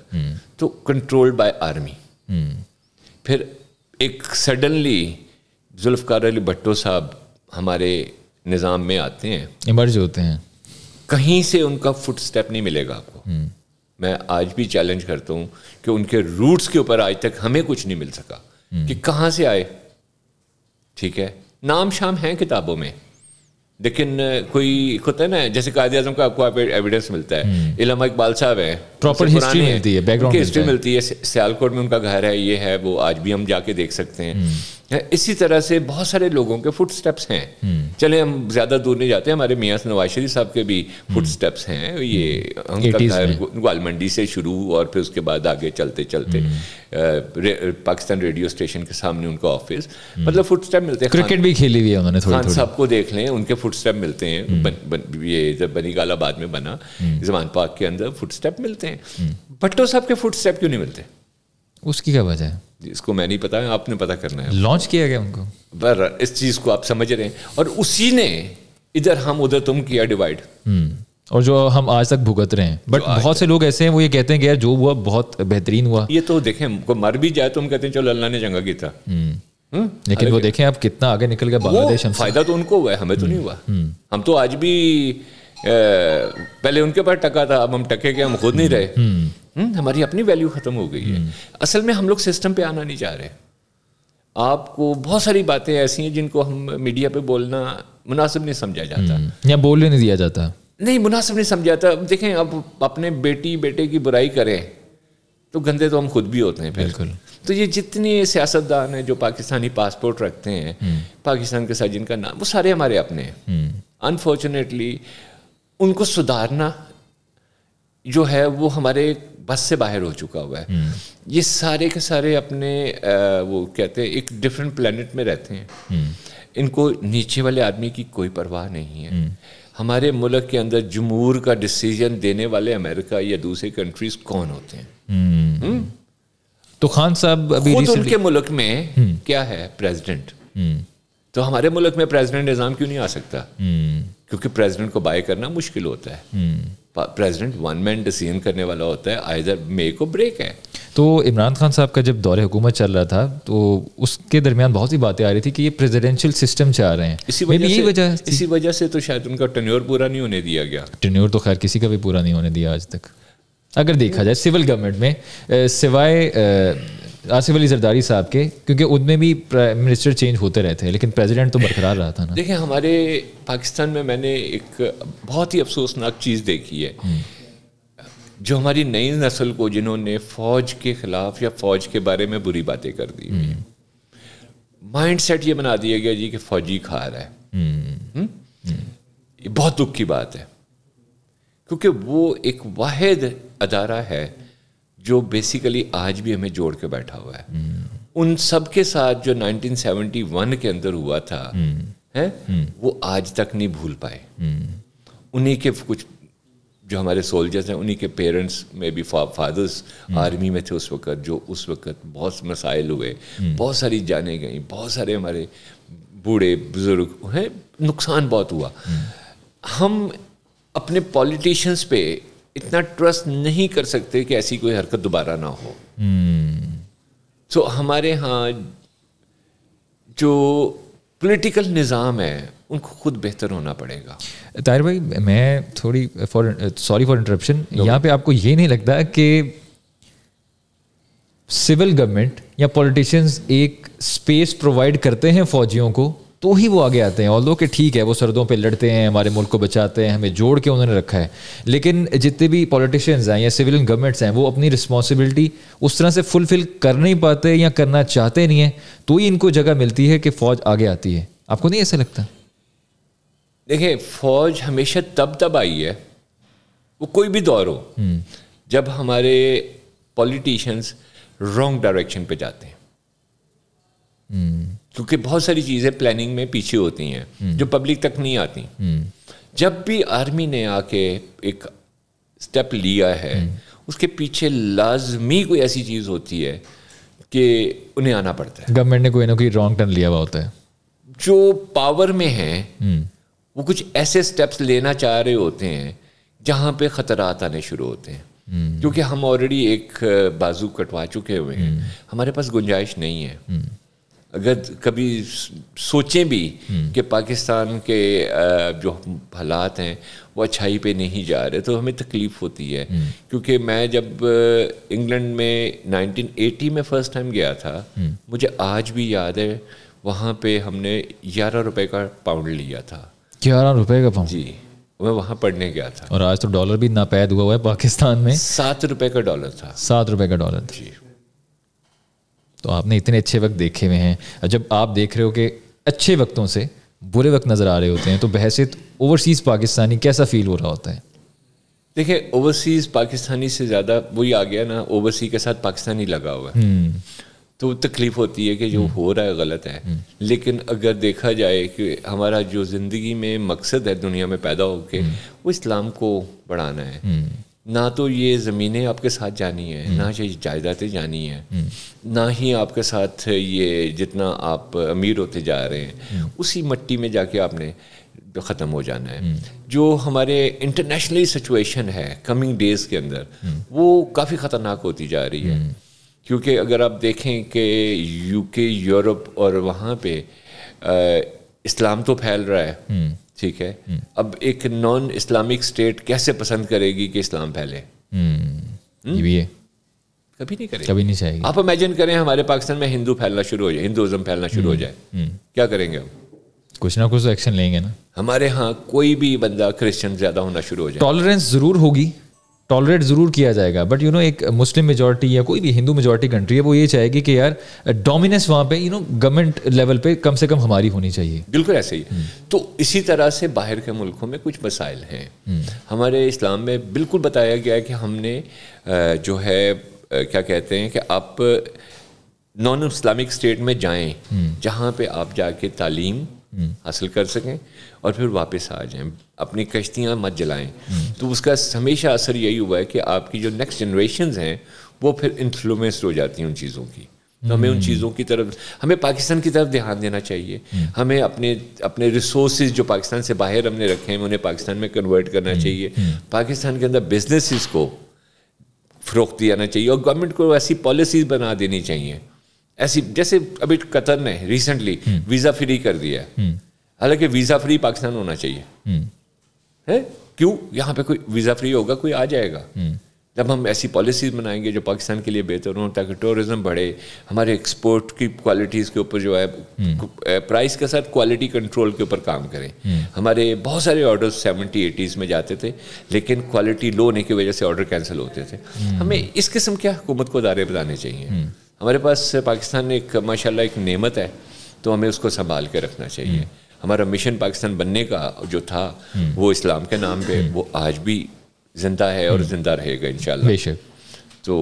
तो कंट्रोल्ड बाय आर्मी। फिर एक सडनली जुल्फकार अली भट्टो साहब हमारे निज़ाम में आते हैं, इमर्ज होते हैं। कहीं से उनका फुटस्टेप नहीं मिलेगा आपको। मैं आज भी चैलेंज करता हूँ कि उनके रूट्स के ऊपर आज तक हमें कुछ नहीं मिल सका कि कहाँ से आए, ठीक है। नाम शाम हैं किताबों में, लेकिन कोई होता है ना, जैसे कायदे आजम का आपको एविडेंस मिलता है, अल्लामा इकबाल साहब हैं, प्रॉपर हिस्ट्री मिलती है, बैकग्राउंड हिस्ट्री मिलती है। सियालकोट में उनका घर है, ये है, वो आज भी हम जाके देख सकते हैं। इसी तरह से बहुत सारे लोगों के फुटस्टेप्स हैं। चले हम ज़्यादा दूर नहीं जाते, हमारे मियाँ नवाज शरीफ साहब के भी फुटस्टेप्स हैं। ये उनका घर ग्वाल मंडी से शुरू, और फिर उसके बाद आगे चलते चलते पाकिस्तान रेडियो स्टेशन के सामने उनका ऑफिस, मतलब फुटस्टेप मिलते हैं। क्रिकेट भी खेली हुई है उन्होंने, खान साहब को देख लें, उनके फुटस्टेप मिलते हैं। ये जब बनीगालाबाद में बना जमान पार्क के अंदर फुटस्टेप मिलते हैं। भट्टो साहब के फुटस्टेप क्यों नहीं मिलते, उसकी क्या वजह है, इसको मैं नहीं पता, आपने पता करना है। लॉन्च किया गया उनको, पर इस चीज़ को आप समझ रहे हैं, और उसी ने इधर हम उधर तुम किया डिवाइड, और जो हम आज तक भुगत रहे हैं। बट बहुत से लोग ऐसे हैं वो ये कहते हैं कि यार जो हुआ बहुत बेहतरीन हुआ। ये तो देखें, हमको मर भी जाए तो हम कहते हैं चलो अल्लाह ने जंगा की था, लेकिन वो देखें आप कितना आगे निकल गया बांग्लादेश। फायदा तो उनको हुआ है, हमें तो नहीं हुआ। हम तो आज भी पहले उनके पास टका था, अब हम टके के हम खुद नहीं रहे। हमारी अपनी वैल्यू खत्म हो गई है। असल में हम लोग सिस्टम पे आना नहीं चाह रहे। आपको बहुत सारी बातें ऐसी हैं जिनको हम मीडिया पे बोलना मुनासिब नहीं समझा जाता, या बोलने नहीं दिया जाता, नहीं मुनासिब नहीं समझा जाता। देखें अब अपने बेटी बेटे की बुराई करें तो गंदे तो हम खुद भी होते हैं। बिल्कुल। तो ये जितने सियासतदान हैं जो पाकिस्तानी पासपोर्ट रखते हैं, पाकिस्तान के साथ जिनका नाम, वो सारे हमारे अपने हैं। अनफॉर्चुनेटली उनको सुधारना जो है वो हमारे बस से बाहर हो चुका हुआ है। ये सारे के सारे अपने वो कहते हैं एक डिफरेंट प्लेनेट में रहते हैं। इनको नीचे वाले आदमी की कोई परवाह नहीं है। हमारे मुल्क के अंदर जमूर का डिसीजन देने वाले अमेरिका या दूसरे कंट्रीज कौन होते हैं? तो खान साहब अभी खुद उनके मुल्क में क्या है, प्रेसिडेंट। तो हमारे मुल्क में प्रेसिडेंट निज़ाम क्यों नहीं आ सकता? क्योंकि प्रेसिडेंट को बाय करना मुश्किल होता है। प्रेसिडेंट वन मैन डिसीजन करने वाला होता है, आइदर मेक और ब्रेक है। तो इमरान खान साहब का जब दौरे हुकूमत चल रहा था तो उसके दरमियान बहुत सी बातें आ रही थी कि ये प्रेसिडेंशियल सिस्टम चाह रहे हैं, इसी वजह से तो शायद उनका टेन्योर पूरा नहीं होने दिया गया। टेन्योर तो खैर किसी का भी पूरा नहीं होने दिया आज तक, अगर देखा जाए सिविल गवर्नमेंट में, सिवाय आसिफ अली जरदारी साहब के, क्योंकि उनमें भी प्राइम मिनिस्टर चेंज होते रहते हैं, लेकिन प्रेसिडेंट तो बरकरार रहा था ना। देखिए हमारे पाकिस्तान में मैंने एक बहुत ही अफसोसनाक चीज़ देखी है, जो हमारी नई नस्ल को, जिन्होंने फ़ौज के ख़िलाफ़ या फ़ौज के बारे में बुरी बातें कर दी, माइंड सेट ये बना दिया गया जी कि फ़ौजी खा रहा है। ये बहुत दुख की बात है, क्योंकि वो एक वाहिद अदारा है जो बेसिकली आज भी हमें जोड़ के बैठा हुआ है। उन सब के साथ जो 1971 के अंदर हुआ था है, वो आज तक नहीं भूल पाए। उन्हीं के कुछ जो हमारे सोल्जर्स हैं, उन्हीं के पेरेंट्स में भी फादर्स आर्मी में थे उस वक़्त, जो उस वक़्त बहुत मसाइल हुए, बहुत सारी जानें गई, बहुत सारे हमारे बूढ़े बुजुर्ग हैं, नुकसान बहुत हुआ। हम अपने पॉलिटिशियंस पे इतना ट्रस्ट नहीं कर सकते कि ऐसी कोई हरकत दोबारा ना हो। तो हमारे यहाँ जो पॉलिटिकल निज़ाम है उनको खुद बेहतर होना पड़ेगा। ताहिर भाई, मैं थोड़ी सॉरी फॉर इंटरप्शन, यहाँ पे आपको ये नहीं लगता कि सिविल गवर्नमेंट या पॉलिटिशियंस एक स्पेस प्रोवाइड करते हैं फौजियों को तो ही वो आगे आते हैं? ऑल्दो कि ठीक है वो सरहदों पे लड़ते हैं, हमारे मुल्क को बचाते हैं, हमें जोड़ के उन्होंने रखा है, लेकिन जितने भी पॉलिटिशियंस हैं या सिविल गवर्नमेंट्स हैं वो अपनी रिस्पॉन्सिबिलिटी उस तरह से फुलफिल कर नहीं पाते या करना चाहते नहीं हैं, तो ही इनको जगह मिलती है कि फ़ौज आगे आती है। आपको नहीं ऐसा लगता? देखिए, फ़ौज हमेशा तब आई है, वो कोई भी दौर हो, जब हमारे पॉलिटिशियंस रॉन्ग डायरेक्शन पे जाते हैं। क्योंकि बहुत सारी चीज़ें प्लानिंग में पीछे होती हैं जो पब्लिक तक नहीं आती। जब भी आर्मी ने आके एक स्टेप लिया है उसके पीछे लाजमी कोई ऐसी चीज़ होती है कि उन्हें आना पड़ता है। गवर्नमेंट ने कोई ना कोई रॉन्ग टर्न लिया हुआ होता है। जो पावर में हैं वो कुछ ऐसे स्टेप्स लेना चाह रहे होते हैं जहाँ पे खतरात आने शुरू होते हैं, क्योंकि हम ऑलरेडी एक बाजू कटवा चुके हुए हैं, हमारे पास गुंजाइश नहीं है। अगर कभी सोचें भी कि पाकिस्तान के जो हालात हैं वो अच्छाई पे नहीं जा रहे तो हमें तकलीफ़ होती है। क्योंकि मैं जब इंग्लैंड में 1980 में फ़र्स्ट टाइम गया था, मुझे आज भी याद है वहाँ पे हमने 11 रुपए का पाउंड लिया था। 11 रुपए का पाउंड? जी, मैं वहाँ पढ़ने गया था। और आज तो डॉलर भी नापैद हुआ है पाकिस्तान में। 7 रुपए का डॉलर था। 7 रुपए का डॉलर था। जी, तो आपने इतने अच्छे वक्त देखे हुए हैं। जब आप देख रहे हो कि अच्छे वक्तों से बुरे वक्त नज़र आ रहे होते हैं तो बहसियत ओवरसीज़ पाकिस्तानी कैसा फ़ील हो रहा होता है? देखिए, ओवरसीज़ पाकिस्तानी से ज़्यादा वही आ गया ना, ओवरसी के साथ पाकिस्तानी लगा हुआ है, तो तकलीफ़ होती है कि जो हो रहा है गलत है। लेकिन अगर देखा जाए कि हमारा जो ज़िंदगी में मकसद है दुनिया में पैदा होके, वो इस्लाम को बढ़ाना है, ना तो ये ज़मीनें आपके साथ जानी है, ना ये जायदादें जानी है, ना ही आपके साथ ये जितना आप अमीर होते जा रहे हैं उसी मट्टी में जाके आपने ख़त्म हो जाना है। जो हमारे इंटरनेशनली सिचुएशन है कमिंग डेज़ के अंदर वो काफ़ी ख़तरनाक होती जा रही है, क्योंकि अगर आप देखें कि यूके, यूरोप और वहाँ पे इस्लाम तो फैल रहा है, ठीक है, अब एक नॉन इस्लामिक स्टेट कैसे पसंद करेगी कि इस्लाम फैले? ये भी है, कभी नहीं करेगी, कभी नहीं चाहेगी। आप इमेजिन करें हमारे पाकिस्तान में हिंदू फैलना शुरू हो जाए, हिंदुज़म फैलना शुरू हो जाए, क्या करेंगे हम? कुछ ना कुछ एक्शन लेंगे ना। हमारे यहाँ कोई भी बंदा क्रिश्चियन ज़्यादा होना शुरू हो जाए, टॉलरेंस ज़रूर होगी, टॉलरेट ज़रूर किया जाएगा, बट यू नो एक मुस्लिम मेजॉरिटी या कोई भी हिंदू मेजॉरिटी कंट्री है वो ये चाहेगी कि यार डोमिनेंस वहाँ पे यू नो गवर्नमेंट लेवल पे कम से कम हमारी होनी चाहिए। बिल्कुल ऐसे ही। तो इसी तरह से बाहर के मुल्कों में कुछ मसाइल हैं। हमारे इस्लाम में बिल्कुल बताया गया है कि हमने जो है क्या कहते हैं कि आप नॉन इस्लामिक स्टेट में जाएँ जहाँ पर आप जाके तालीम हासिल कर सकें और फिर वापस आ जाएं, अपनी कश्तियाँ मत जलाएं। तो उसका हमेशा असर यही हुआ है कि आपकी जो नेक्स्ट जनरेशंस हैं वो फिर इन्फ्लुएंस्ड हो जाती हैं उन चीज़ों की। तो हमें उन चीज़ों की तरफ, हमें पाकिस्तान की तरफ ध्यान देना चाहिए। हमें अपने रिसोर्सेज जो पाकिस्तान से बाहर हमने रखे हैं उन्हें पाकिस्तान में कन्वर्ट करना चाहिए। पाकिस्तान के अंदर बिजनेसिस को फ़रोग़ दियाना चाहिए और गवर्नमेंट को ऐसी पॉलिसीज़ बना देनी चाहिए, ऐसी जैसे अभी कतर ने रिसेंटली वीज़ा फ्री कर दिया है। हालांकि वीज़ा फ्री पाकिस्तान होना चाहिए है, क्यों? यहाँ पे कोई वीज़ा फ्री होगा, कोई आ जाएगा। जब हम ऐसी पॉलिसीज बनाएंगे जो पाकिस्तान के लिए बेहतर हों ताकि टूरिज़म बढ़े, हमारे एक्सपोर्ट की क्वालिटीज़ के ऊपर जो है प्राइस के साथ क्वालिटी कंट्रोल के ऊपर काम करें। हमारे बहुत सारे ऑर्डर्स 70-80s में जाते थे लेकिन क्वालिटी लो होने की वजह से ऑर्डर कैंसिल होते थे। हमें इस किस्म के हुकूमत को अदारे बनाने चाहिए। हमारे पास पाकिस्तान एक माशाल्लाह एक नेमत है, तो हमें उसको संभाल के रखना चाहिए। हमारा मिशन पाकिस्तान बनने का जो था वो इस्लाम के नाम पे, वो आज भी जिंदा है और जिंदा रहेगा इंशाल्लाह। बेशक। तो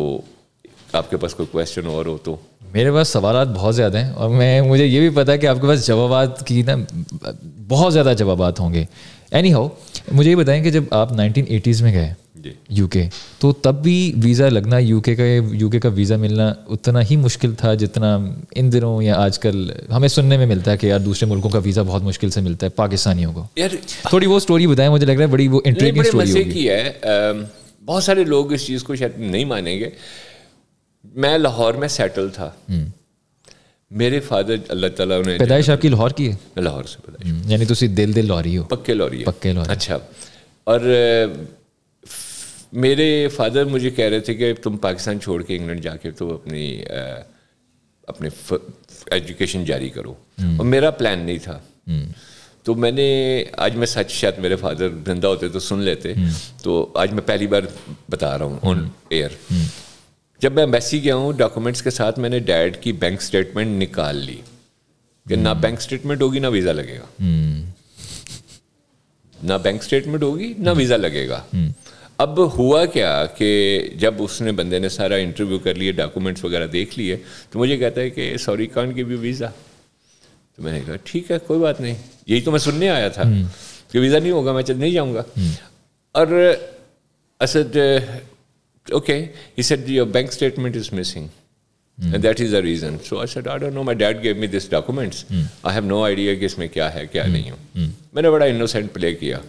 आपके पास कोई क्वेश्चन और हो तो? मेरे पास सवाल बहुत ज़्यादा हैं और मुझे ये भी पता है कि आपके पास जवाबात की ना बहुत ज़्यादा जवाबात होंगे। एनी हाउ, मुझे ये बताएं कि जब आप 1980s में गए यूके, तो तब भी वीज़ा लगना, यूके का वीज़ा मिलना उतना ही मुश्किल था जितना इन दिनों या आजकल हमें सुनने में मिलता है कि यार दूसरे मुल्कों का वीज़ा बहुत मुश्किल से मिलता है पाकिस्तानियों को। यार थोड़ी वो स्टोरी बताएं, मुझे लग रहा है बड़ी वो इंटरेस्टिंग स्टोरी की है। बहुत सारे लोग इस चीज़ को शायद नहीं मानेंगे। मैं लाहौर में सेटल था, मेरे फादर अल्लाह ताला उन्हें, पैदाइश आपकी लाहौर की है? मैं लाहौर से पैदाइश, यानी तुसी दिल दिल लाहौरी हो? पक्के लाहौरी है। पक्के लाहौरी, अच्छा। और मेरे फादर मुझे कह रहे थे कि तुम पाकिस्तान छोड़ के इंग्लैंड जाके तो अपनी अपने एजुकेशन जारी करो, और मेरा प्लान नहीं था। तो मैंने आज, मैं सच, शायद मेरे फादर जिंदा होते तो सुन लेते, तो आज मैं पहली बार बता रहा हूँ ऑन एयर। जब मैं एम्बेसी गया हूँ डॉक्यूमेंट्स के साथ, मैंने डैड की बैंक स्टेटमेंट निकाल ली कि ना बैंक स्टेटमेंट होगी ना वीज़ा लगेगा, ना बैंक स्टेटमेंट होगी ना वीज़ा लगेगा। अब हुआ क्या कि जब उसने, बंदे ने सारा इंटरव्यू कर लिए, डॉक्यूमेंट्स वगैरह देख लिए, तो मुझे कहता है कि sorry can't give you visa. तो मैंने कहा ठीक है कोई बात नहीं, यही तो मैं सुनने आया था कि वीज़ा नहीं होगा, मैं चल नहीं जाऊँगा। और Asad okay, he said your bank statement is missing and that is the reason. So I said I don't know, my dad gave me this documents, I have no idea कि इसमें क्या है क्या नहीं हो। मैंने बड़ा इनोसेंट प्ले किया।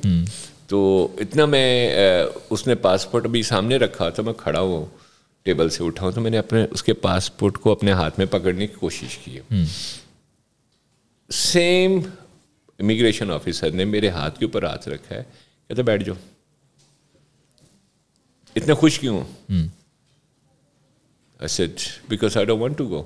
तो इतना मैं, उसने पासपोर्ट अभी सामने रखा, तो मैं खड़ा हुआ टेबल से उठाऊँ, तो मैंने अपने उसके पासपोर्ट को अपने हाथ में पकड़ने की कोशिश की। सेम इमिग्रेशन ऑफिसर ने मेरे हाथ के ऊपर हाथ रखा है, कहते बैठ जाओ, इतना खुश क्यों? I said because I don't want to go.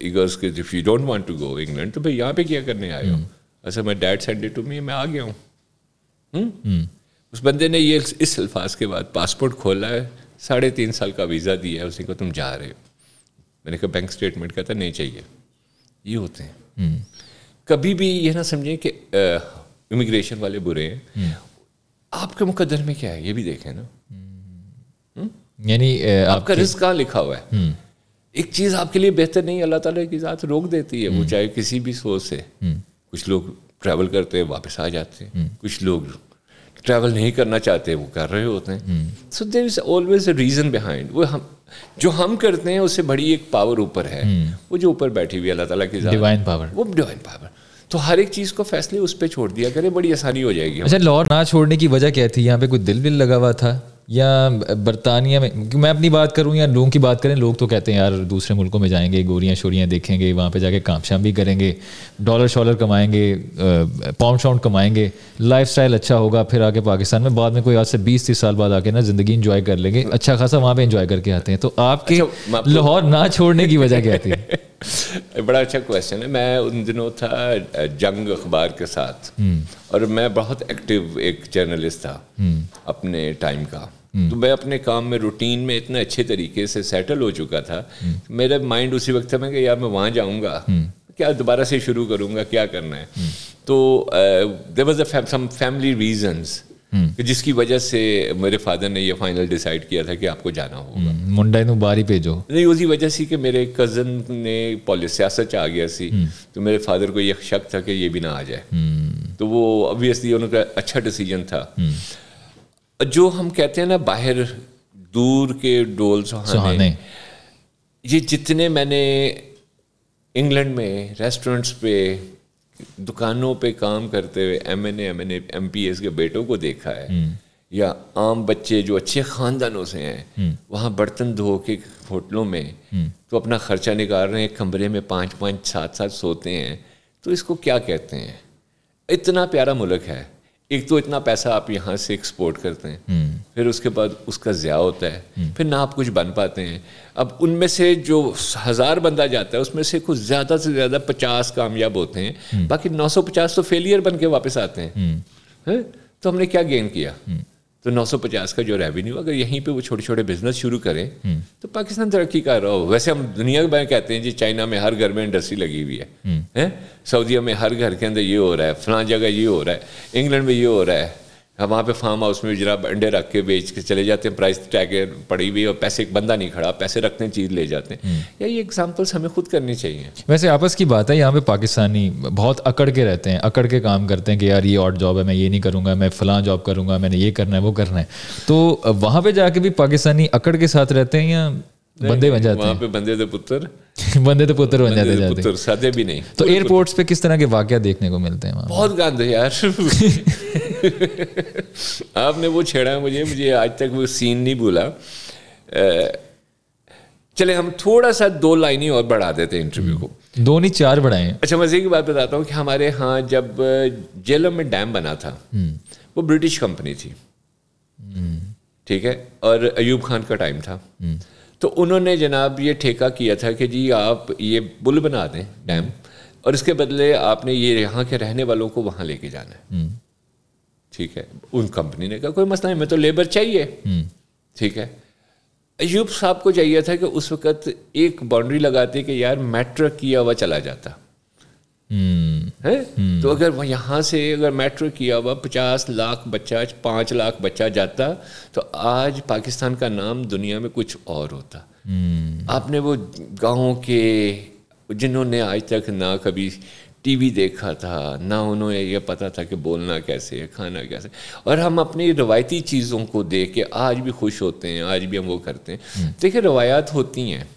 He goes if you don't want to go England तो भाई यहाँ पे क्या करने आए हो? I said my dad sent it to me, मैं आ गया हूँ। उस बंदे ने ये इस अल्फाज के बाद पासपोर्ट खोला है, 3.5 साल का वीज़ा दिया है, उसी को तुम जा रहे हो। मैंने कहा बैंक स्टेटमेंट, कहता नहीं चाहिए। ये होते हैं। कभी भी ये ना समझें कि इमिग्रेशन वाले बुरे हैं, आपके मुकद्दर में क्या है ये भी देखें ना। यानी आपका रिस्क कहाँ लिखा हुआ है। एक चीज़ आपके लिए बेहतर नहीं, अल्लाह ताला की ज़ात रोक देती है, वो चाहे किसी भी सोच से। कुछ लोग ट्रैवल करते हैं वापस आ जाते हैं, कुछ लोग ट्रैवल नहीं करना चाहते वो कर रहे होते हैं। So there is always a reason behind. वो हम जो हम करते हैं उससे बड़ी एक पावर ऊपर है, वो जो ऊपर बैठी हुई अल्लाह ताला की ज़ात, डिवाइन पावर, वो डिवाइन पावर। तो हर एक चीज़ को फैसले उस पर छोड़ दिया करें, बड़ी आसानी हो जाएगी। अच्छा, लाहौर ना छोड़ने की वजह क्या थी? यहाँ पे कोई दिल विल लगा हुआ था या बरतानिया में? मैं अपनी बात करूँ या लोगों की बात करें, लोग तो कहते हैं यार दूसरे मुल्कों में जाएंगे, गोरियाँ शोरियाँ देखेंगे, वहाँ पे जाके काम शाम भी करेंगे, डॉलर शॉलर कमाएंगे, पाउंड शाउंड कमाएंगे, लाइफस्टाइल अच्छा होगा, फिर आके पाकिस्तान में बाद में कोई आज से 20-30 साल बाद आके ना ज़िंदगी इंजॉय कर लेंगे, अच्छा खासा वहाँ पर इंजॉय करके आते हैं। तो आपके लाहौर ना छोड़ने की वजह क्या थी? बड़ा अच्छा क्वेश्चन है। मैं उन दिनों था जंग अखबार के साथ, और मैं बहुत एक्टिव एक जर्नलिस्ट था अपने टाइम का। तो मैं अपने काम में रूटीन में इतने अच्छे तरीके से सेटल हो चुका था, मेरा माइंड उसी वक्त में कि यार मैं वहाँ जाऊँगा क्या, दोबारा से शुरू करूँगा, क्या करना है। तो there was some family reasons जिसकी वजह से मेरे फादर ने ये फाइनल डिसाइड किया था कि आपको जाना होगा। मुंडे नू बारी भेजो नहीं, उसी वजह से कि मेरे कज़न ने पॉलिटिक्स सियासत आ गया सी, तो मेरे फादर को ये शक था कि ये भी ना आ जाए। तो वो ऑब्वियसली उनका अच्छा डिसीजन था। जो हम कहते हैं ना बाहर दूर के डोल सुहाने, ये जितने मैंने इंग्लैंड में रेस्टोरेंट्स पे, दुकानों पे काम करते हुए एमपीएस के बेटों को देखा है, या आम बच्चे जो अच्छे ख़ानदानों से हैं वहाँ बर्तन धो के होटलों में तो अपना खर्चा निकाल रहे हैं, कमरे में 5-5, 7-7 सोते हैं, तो इसको क्या कहते हैं? इतना प्यारा मुल्क है। एक तो इतना पैसा आप यहाँ से एक्सपोर्ट करते हैं, फिर उसके बाद उसका ज़िया होता है, फिर ना आप कुछ बन पाते हैं। अब उनमें से जो 1000 बंदा जाता है उसमें से कुछ ज़्यादा से ज़्यादा 50 कामयाब होते हैं, बाकी 950 तो फेलियर बन के वापस आते हैं। तो हमने क्या गेन किया? तो 950 का जो रेवेन्यू, अगर यहीं पे वो छोटे छोटे बिजनेस शुरू करें तो पाकिस्तान तरक्की कर रहा हो। वैसे हम दुनिया में कहते हैं जी चाइना में हर घर में इंडस्ट्री लगी हुई है, सऊदीया में हर घर के अंदर ये हो रहा है, फलां जगह ये हो रहा है, इंग्लैंड में ये हो रहा है, वहाँ पे फार्म हाउस में जरा अंडे रख के बेच के चले जाते हैं, प्राइस टैग पड़ी हुई और पैसे, एक बंदा नहीं खड़ा, पैसे रखते हैं, चीज़ ले जाते हैं। यार ये एग्जांपल्स हमें खुद करनी चाहिए। वैसे आपस की बात है, यहाँ पे पाकिस्तानी बहुत अकड़ के रहते हैं, अकड़ के काम करते हैं कि यार ये और जॉब है, मैं ये नहीं करूँगा, मैं फ़लाँ जॉब करूँगा, मैंने ये करना है, वो करना है। तो वहाँ पर जाके भी पाकिस्तानी अकड़ के साथ रहते हैं या बंदे बन जाते हैं? वहाँ पे बंदे तो पुत्र बंदे तो पुत्र बन जाते हैं, सादे भी नहीं। तो एयरपोर्ट्स पे किस तरह के वाकया देखने को मिलते हैं? बहुत गंदे यार। आपने वो छेड़ा मुझे, मुझे आज तक वो सीन नहीं भूला। चले हम थोड़ा सा दो लाइनें और बढ़ा देते हैं इंटरव्यू को, दो नहीं चार बढ़ाएं। अच्छा मजे की बात बताता हूँ कि हमारे यहाँ जब जेलम में डैम बना था, वो ब्रिटिश कंपनी थी, ठीक है, और अयूब खान का टाइम था, तो उन्होंने जनाब ये ठेका किया था कि जी आप ये पुल बना दें डैम और इसके बदले आपने ये यहाँ के रहने वालों को वहाँ लेके जाना है, ठीक है। उन कंपनी ने कहा कोई मसला नहीं, मैं तो लेबर चाहिए, ठीक है। अयूब साहब को चाहिए था कि उस वक़्त एक बाउंड्री लगाती कि यार मेट्रो किया हुआ चला जाता है, तो अगर वह यहाँ से अगर मेट्रो किया हुआ 50 लाख बच्चा 5 लाख बच्चा जाता तो आज पाकिस्तान का नाम दुनिया में कुछ और होता। आपने वो गाँव के जिन्होंने आज तक ना कभी टीवी देखा था, ना उन्हें यह पता था कि बोलना कैसे है, खाना कैसे, और हम अपनी रवायती चीज़ों को देख के आज भी खुश होते हैं, आज भी हम वो करते हैं। देखिए रवायात होती हैं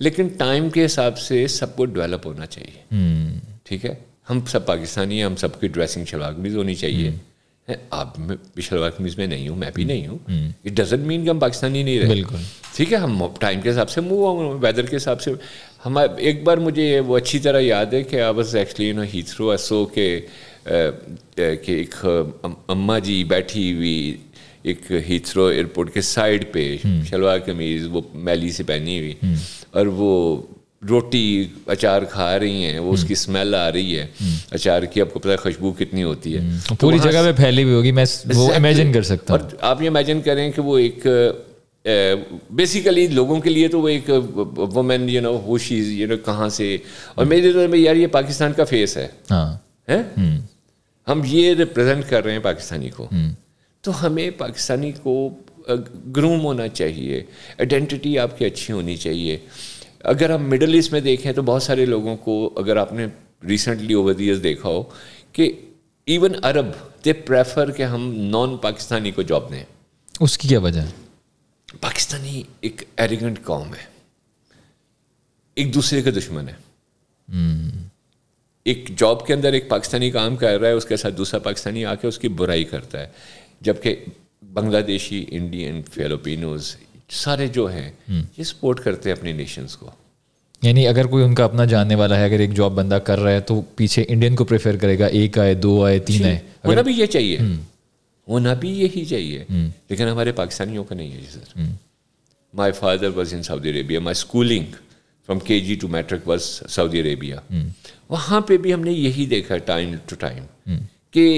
लेकिन टाइम के हिसाब से सबको डेवलप होना चाहिए, ठीक है। हम सब पाकिस्तानी हैं, हम सबकी ड्रेसिंग शलवार कमीज़ होनी चाहिए। आप में शलवार कमीज़ में नहीं हूँ, मैं भी नहीं हूँ, इट डजंट मीन कि हम पाकिस्तानी नहीं रहे, बिल्कुल, ठीक है। हम टाइम के हिसाब से मूव, वेदर के हिसाब से। हमारे एक बार मुझे वो अच्छी तरह याद है कि आप एक्चुअली नो हीथ्रो एसो के एक अम्मा जी बैठी हुई एक हीथ्रो एयरपोर्ट के साइड पे, शलवार कमीज़ वो मैली से पहनी हुई, और वो रोटी अचार खा रही हैं, वो उसकी स्मेल आ रही है अचार की, आपको पता है खुशबू कितनी होती है, तो पूरी जगह पे फैली हुई होगी, मैं वो इमेजिन कर सकता हूँ। और आप ये इमेजिन करें कि वो एक बेसिकली लोगों के लिए तो वो एक women you know who she is you know कहाँ से, और मेरे नजर में यार ये पाकिस्तान का फेस है, है? हम ये रिप्रेजेंट कर रहे हैं पाकिस्तानी को, तो हमें पाकिस्तानी को ग्रूम होना चाहिए, आइडेंटिटी आपकी अच्छी होनी चाहिए। अगर हम मिडल ईस्ट में देखें तो बहुत सारे लोगों को, अगर आपने रिसेंटली ओवर द ईयर्स देखा हो कि इवन अरब दे प्रेफर कि हम नॉन पाकिस्तानी को जॉब दें। उसकी क्या वजह है? पाकिस्तानी एक एरोगेंट कौम है, एक दूसरे के दुश्मन है। एक जॉब के अंदर एक पाकिस्तानी काम कर रहा है, उसके साथ दूसरा पाकिस्तानी आके उसकी बुराई करता है, जबकि बांग्लादेशी, इंडियन, फिलिपिनोज सारे जो हैं ये सपोर्ट करते हैं अपने नेशंस को। यानी अगर कोई उनका अपना जानने वाला है, अगर एक जॉब बंदा कर रहा है तो पीछे इंडियन को प्रेफर करेगा, एक आए, दो आए, तीन आए। होना भी ये चाहिए, होना भी यही चाहिए, लेकिन हमारे पाकिस्तानियों का नहीं है जी sir. My father was in Saudi Arabia, my schooling from KG to matric was Saudi Arabia. वहाँ पर भी हमने यही देखा टाइम टू टाइम कि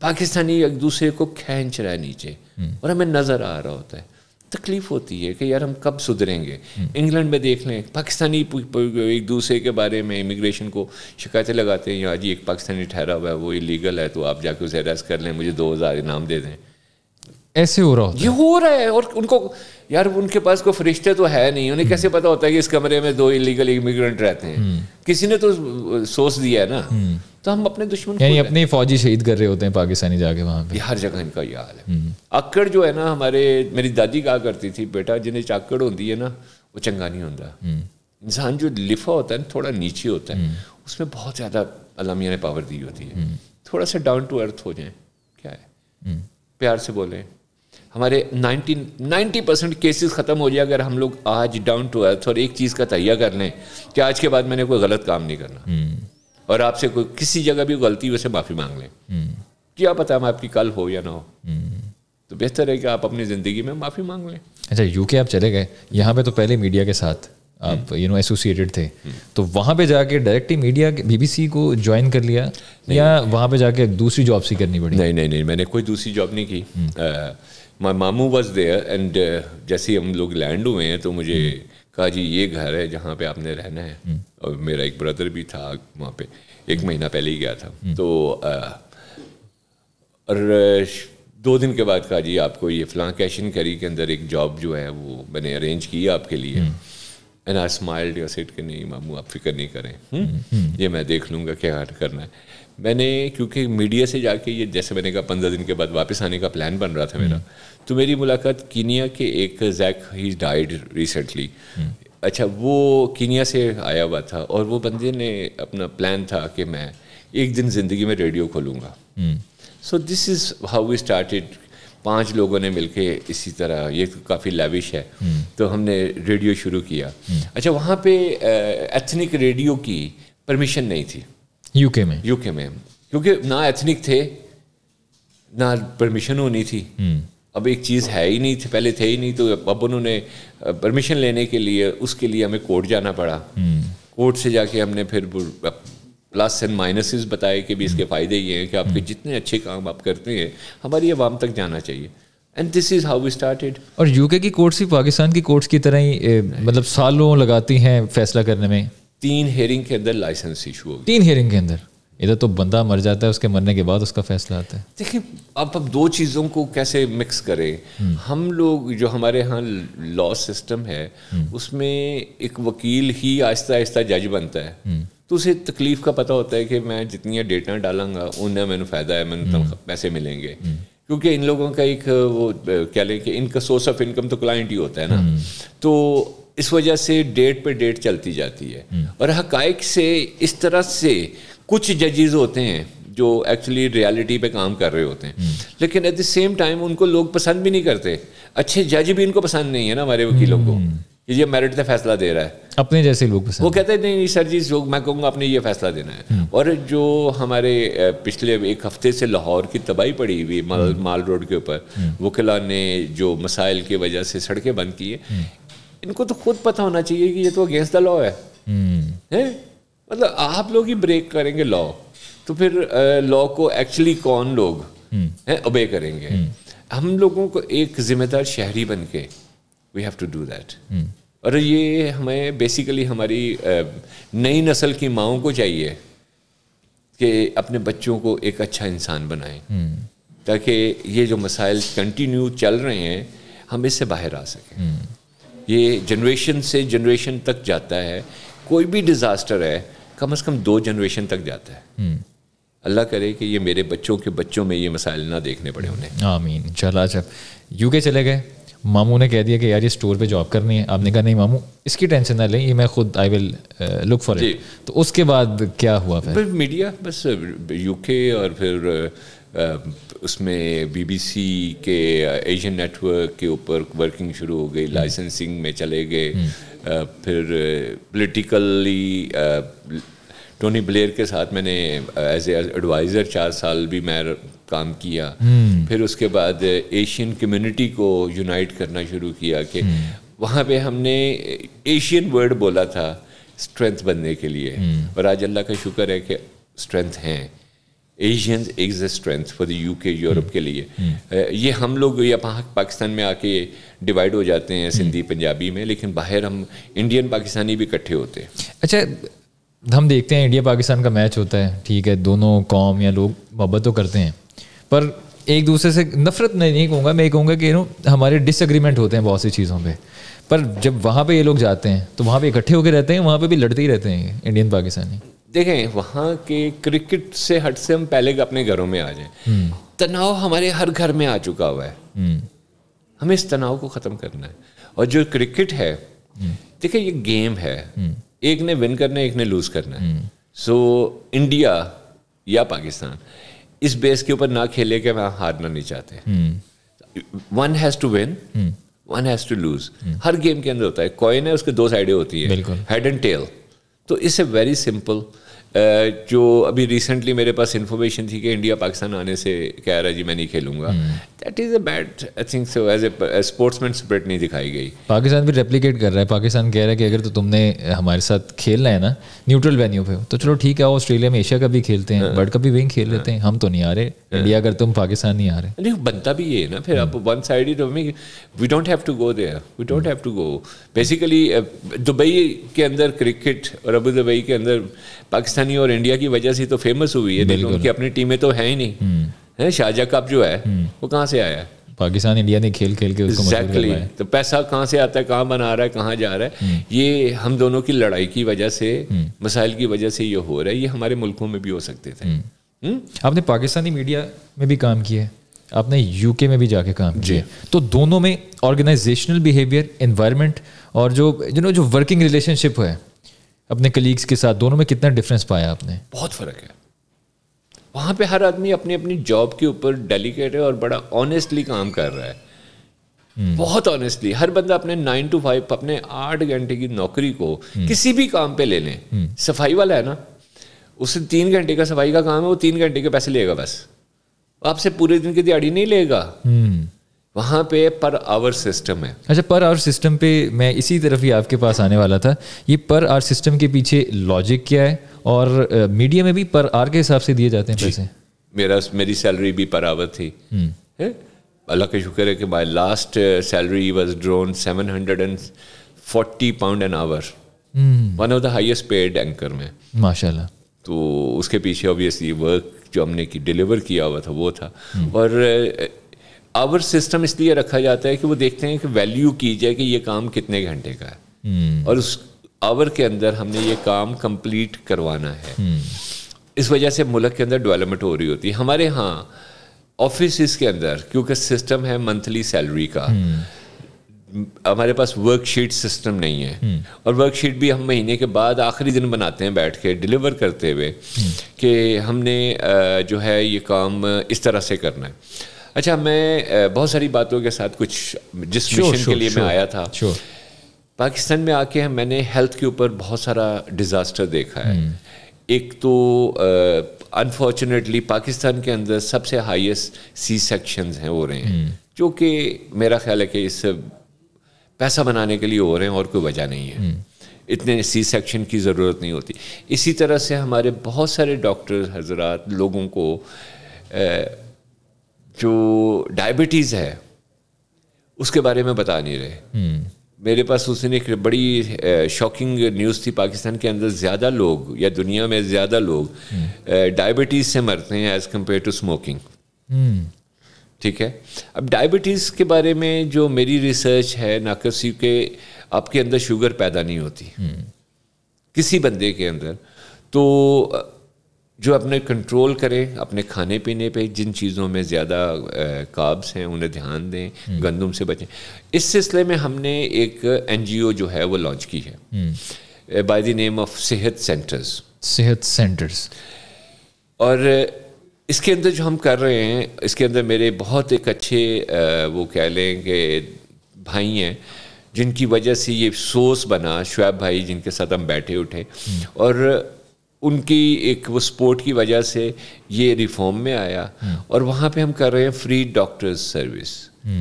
पाकिस्तानी एक दूसरे को खींच रहा है नीचे, और हमें नज़र आ रहा होता है। तकलीफ होती है कि यार हम कब सुधरेंगे। इंग्लैंड में देख लें, पाकिस्तानी एक दूसरे के बारे में इमिग्रेशन को शिकायतें लगाते हैं, यहाँ जी एक पाकिस्तानी ठहरा हुआ है, वो इलीगल है, तो आप जाके उसे अरेस्ट कर लें, मुझे 2000 इनाम दे दें। ऐसे हो रहा है, ये हो रहा है। और उनको यार उनके पास कोई फरिश्ते तो है नहीं, उन्हें कैसे पता होता है कि इस कमरे में 2 इलीगल इमिग्रेंट रहते हैं, किसी ने तो सोच दिया है ना। तो हम अपने दुश्मन को, यानी अपने फौजी शहीद कर रहे होते हैं पाकिस्तानी जाके वहाँ पे। हर जगह इनका ये हाल है। अक्कड़ जो है ना, हमारे मेरी दादी कहा करती थी, बेटा जिन्हें चाकड़ होती है ना वो चंगा नहीं होता। इंसान जो लिफा होता है ना, थोड़ा नीचे होता है, उसमें बहुत ज़्यादा अल्लाह ने पावर दी होती है। थोड़ा सा डाउन टू अर्थ हो जाए, क्या है, प्यार से बोलें। हमारे 90% केसेस ख़त्म हो जाए अगर हम लोग आज डाउन टू अर्थ और एक चीज़ का तैयार कर लें कि आज के बाद मैंने कोई गलत काम नहीं करना, और आपसे कोई किसी जगह भी गलती हुई से माफ़ी मांग लें। क्या पता हम आपकी कल हो या ना हो, तो बेहतर है कि आप अपनी ज़िंदगी में माफ़ी मांग लें। अच्छा, UK आप चले गए, यहाँ पे तो पहले मीडिया के साथ आप यू नो एसोसिएटेड थे, तो वहाँ पे जाके डायरेक्ट ही मीडिया BBC को ज्वाइन कर लिया, या वहाँ पे जाके दूसरी जॉब सी करनी पड़ी? नहीं नहीं नहीं, मैंने कोई दूसरी जॉब नहीं की। माय मामू वाज देयर एंड जैसे हम लोग लैंड हुए हैं तो मुझे कहा जी ये घर है जहाँ पे आपने रहना है, और मेरा एक ब्रदर भी था वहाँ पे, 1 महीना पहले ही गया था। तो और दो दिन के बाद कहा जी आपको ये फ़लाँ कैशन कैरी के अंदर एक जॉब जो है वो मैंने अरेंज की आपके लिए। एंड आई स्माइल्ड या सेट कि नहीं मामू आप फिक्र नहीं करें, ये मैं देख लूँगा क्या हट करना है। मैंने क्योंकि मीडिया से जाके ये जैसे मैंने कहा 15 दिन के बाद वापस आने का प्लान बन रहा था मेरा, तो मेरी मुलाकात कीनिया के एक जैक ही डाइड रिसेंटली, अच्छा वो कीनिया से आया हुआ था और वो बंदे ने अपना प्लान था कि मैं एक दिन ज़िंदगी में रेडियो खोलूँगा। So this is how we started. 5 लोगों ने मिलके इसी तरह, ये काफ़ी लाविश है, तो हमने रेडियो शुरू किया। अच्छा वहाँ पे एथनिक रेडियो की परमिशन नहीं थी यूके में, क्योंकि ना एथनिक थे ना परमिशन होनी थी। अब एक चीज़ है ही नहीं, पहले थे ही नहीं, तो अब उन्होंने परमिशन लेने के लिए उसके लिए हमें कोर्ट जाना पड़ा। कोर्ट से जाके हमने फिर प्लस एंड माइनसेस बताए कि भी इसके फ़ायदे ये हैं कि आपके जितने अच्छे काम आप करते हैं हमारी आवाम तक जाना चाहिए। And this is how we started. और यूके की कोर्ट्स ही पाकिस्तान की कोर्ट्स की तरह ही मतलब सालों लगाती हैं फैसला करने में। 3 हेयरिंग के अंदर लाइसेंस इशू हो गया, 3 हेयरिंग के अंदर। इधर तो बंदा मर जाता है, उसके मरने के बाद उसका फैसला आता है। देखिए आप दो चीज़ों को कैसे मिक्स करें। हम लोग जो हमारे यहाँ लॉ सिस्टम है उसमें एक वकील ही आहिस्ता आहिस्ता जज बनता है, तो उसे तकलीफ़ का पता होता है कि मैं जितनी डेटा डालूंगा उन्हें मैंने फ़ायदा है, मैंने पैसे मिलेंगे। क्योंकि इन लोगों का एक वो क्या लें कि इनका सोर्स ऑफ इनकम तो क्लाइंट ही होता है ना, तो इस वजह से डेट पे डेट चलती जाती है। और हकाइक से इस तरह से कुछ जजेस होते हैं जो एक्चुअली रियलिटी पे काम कर रहे होते हैं, लेकिन एट द सेम टाइम उनको लोग पसंद भी नहीं करते, अच्छे जज भी इनको पसंद नहीं है ना हमारे वकीलों को, ये मेरिट पे फैसला दे रहा है। अपने जैसे लोग वो कहते हैं नहीं सर जी जो मैं कहूँगा आपने ये फैसला देना है। और जो हमारे पिछले एक हफ्ते से लाहौर की तबाही पड़ी हुई माल रोड के ऊपर, वकिला ने जो मसाइल की वजह से सड़कें बंद की है, इनको तो खुद पता होना चाहिए कि ये तो अगेंस्ट द लॉ है। मतलब आप लोग ही ब्रेक करेंगे लॉ तो फिर लॉ को एक्चुअली कौन लोग ओबे करेंगे। हम लोगों को एक जिम्मेदार शहरी बन के we have to do that. और ये हमें बेसिकली हमारी नई नस्ल की माओं को चाहिए कि अपने बच्चों को एक अच्छा इंसान बनाएं, ताकि ये जो मसाइल कंटिन्यू चल रहे हैं हम इससे बाहर आ सकें। ये जनरेशन से जनरेशन तक जाता है, कोई भी डिज़ास्टर है कम से कम 2 जनरेशन तक जाता है। अल्लाह करे कि ये मेरे बच्चों के बच्चों में ये मसाइल ना देखने पड़े उन्हें, आमीन। चला अच्छा यूके चले गए, मामू ने कह दिया कि यार ये स्टोर पे जॉब करनी है, आपने कहा नहीं मामू इसकी टेंशन ना लें, ये मैं खुद I will look for it. तो उसके बाद क्या हुआ फिर? मीडिया बस यूके और फिर उसमें बीबीसी के एशियन नेटवर्क के ऊपर वर्किंग शुरू हो गई, लाइसेंसिंग में चले गए, फिर पॉलिटिकली टोनी ब्लेयर के साथ मैंने एज ए एडवाइज़र 4 साल भी मैं काम किया। फिर उसके बाद एशियन कम्युनिटी को यूनाइट करना शुरू किया कि वहाँ पे हमने एशियन वर्ड बोला था स्ट्रेंथ बनने के लिए। और आज अल्लाह का शुक्र है कि स्ट्रेंथ हैं, Asians is a strength for the UK Europe के लिए। ये हम लोग या पाकिस्तान में आके डिवाइड हो जाते हैं सिंधी पंजाबी में, लेकिन बाहर हम इंडियन पाकिस्तानी भी इकट्ठे होते हैं। अच्छा हम देखते हैं इंडिया पाकिस्तान का मैच होता है, ठीक है दोनों कौम या लोग मोहब्बत तो करते हैं, पर एक दूसरे से नफरत नहीं कहूँगा मैं, कहूँगा कि नो हमारे डिसएग्रीमेंट होते हैं बहुत सी चीज़ों पे। पर जब वहाँ पे ये लोग जाते हैं तो वहाँ पे इकट्ठे होकर रहते हैं, वहाँ पे भी लड़ते ही रहते हैं इंडियन पाकिस्तानी। देखें वहाँ के क्रिकेट से हट से हम पहले अपने घरों में आ जाएं, तनाव हमारे हर घर में आ चुका हुआ है, हमें इस तनाव को ख़त्म करना है। और जो क्रिकेट है देखिए ये गेम है, एक ने विन करना है एक ने लूज़ करना है। सो इंडिया या पाकिस्तान इस बेस के ऊपर ना खेले कि मैं हारना नहीं चाहते। One has to win one has to lose, हर गेम के अंदर होता है। कॉइन है उसके 2 साइडें होती है, हेड एंड टेल। तो इससे वेरी सिंपल, जो अभी रिसेंटली मेरे पास इन्फॉर्मेशन थी कि इंडिया पाकिस्तान आने से कह रहा है जी मैं नहीं खेलूंगा, that is a bad I think so, as a sportsman spirit नहीं दिखाई गई। पाकिस्तान भी रेप्लिकेट कर रहा है, पाकिस्तान कह रहा है कि अगर तो तुमने हमारे साथ खेलना है ना न्यूट्रल वेन्यू पे तो चलो ठीक है, ऑस्ट्रेलिया में एशिया कप भी खेलते हैं, वर्ल्ड कप भी वहीं खेल लेते हैं, हम तो नहीं आ रहे इंडिया अगर तुम पाकिस्तान नहीं आ रहे। नहीं बनता भी ये ना फिर आप वन साइड ही, we don't have to go there, we don't have to go. Basically Dubai के अंदर क्रिकेट और अबू दुबई के अंदर पाकिस्तान और इंडिया की वजह से तो फेमस हुई है, उनकी अपनी टीमें तो है ही नहीं शाहजहाँ कप जो है वो कहाँ से आया? पाकिस्तान इंडिया ने खेल खेल के उसको exactly. है। तो पैसा कहाँ से आता है, कहाँ बना रहा है, कहाँ जा रहा है, ये हम दोनों की लड़ाई की वजह से, मसाइल की वजह से ये हो रहा है। ये हमारे मुल्कों में भी हो सकते थे। आपने पाकिस्तानी मीडिया में भी काम किया है, आपने यूके में भी जाके काम किया, तो दोनों में ऑर्गेनाइजेशनल बिहेवियर, एनवायरनमेंट और जो जो वर्किंग रिलेशनशिप है अपने कलीग्स के साथ, दोनों में कितना डिफरेंस पाया आपने? बहुत फ़र्क है। वहाँ पे हर आदमी अपनी अपनी जॉब के ऊपर डेलीकेट है और बड़ा ऑनेस्टली काम कर रहा है, बहुत ऑनेस्टली। हर बंदा अपने 9 to 5, अपने 8 घंटे की नौकरी को किसी भी काम पे ले लें। सफाई वाला है ना, उसे 3 घंटे का सफाई का काम है, वो 3 घंटे के पैसे लेगा बस, आपसे पूरे दिन की दिहाड़ी नहीं लेगा। वहाँ पे पर आवर सिस्टम है। अच्छा, पर आवर सिस्टम पे मैं इसी तरफ ही आपके पास आने वाला था। ये पर आवर सिस्टम के पीछे लॉजिक क्या है? और मीडिया में भी पर आवर के हिसाब से दिए जाते हैं पैसे। मेरी सैलरी भी पर आवर थी। अल्लाह का शुक्र है कि my last salary was drawn 740 pound an hour, one of the highest paid anchor में, माशाल्लाह। तो उसके पीछे ऑब्वियसली वर्क जो हमने की डिलीवर किया हुआ था वो था। और आवर सिस्टम इसलिए रखा जाता है कि वो देखते हैं कि वैल्यू की जाए कि ये काम कितने घंटे का है और उस आवर के अंदर हमने ये काम कंप्लीट करवाना है। इस वजह से मुल्क के अंदर डेवलपमेंट हो रही होती है। हमारे यहाँ ऑफिस के अंदर क्योंकि सिस्टम है मंथली सैलरी का, हमारे पास वर्कशीट सिस्टम नहीं है। और वर्कशीट भी हम महीने के बाद आखिरी दिन बनाते हैं बैठ के डिलीवर करते हुए कि हमने जो है ये काम इस तरह से करना है। अच्छा, मैं बहुत सारी बातों के साथ कुछ जिस मिशन के लिए मैं आया था, पाकिस्तान में आके मैंने हेल्थ के ऊपर बहुत सारा डिज़ास्टर देखा है। एक तो अनफॉर्चुनेटली पाकिस्तान के अंदर सबसे हाईएस्ट सी सेक्शंस हैं, हो रहे हैं, जो कि मेरा ख्याल है कि इससे पैसा बनाने के लिए हो रहे हैं और कोई वजह नहीं है। इतने सी सेक्शन की ज़रूरत नहीं होती। इसी तरह से हमारे बहुत सारे डॉक्टर हजरात लोगों को जो डायबिटीज़ है उसके बारे में बता नहीं रहे। मेरे पास उस दिन एक बड़ी शॉकिंग न्यूज़ थी, पाकिस्तान के अंदर ज़्यादा लोग या दुनिया में ज़्यादा लोग डायबिटीज़ से मरते हैं एज़ कम्पेयर टू स्मोकिंग। ठीक है, अब डायबिटीज़ के बारे में जो मेरी रिसर्च है नाकसी के, आपके अंदर शुगर पैदा नहीं होती किसी बंदे के अंदर। तो जो अपने कंट्रोल करें अपने खाने पीने पे, जिन चीज़ों में ज़्यादा कार्ब्स हैं उन्हें ध्यान दें, गंदम से बचें। इस सिलसिले में हमने एक NGO जो है वो लॉन्च की है बाय द नेम ऑफ सेहत सेंटर्स। और इसके अंदर जो हम कर रहे हैं, इसके अंदर मेरे बहुत एक अच्छे वो कह लें कि भाई हैं जिनकी वजह से ये सोर्स बना, शुएब भाई जिनके साथ हम बैठे उठे, और उनकी एक वो सपोर्ट की वजह से ये रिफॉर्म में आया। और वहाँ पे हम कर रहे हैं फ्री डॉक्टर्स सर्विस,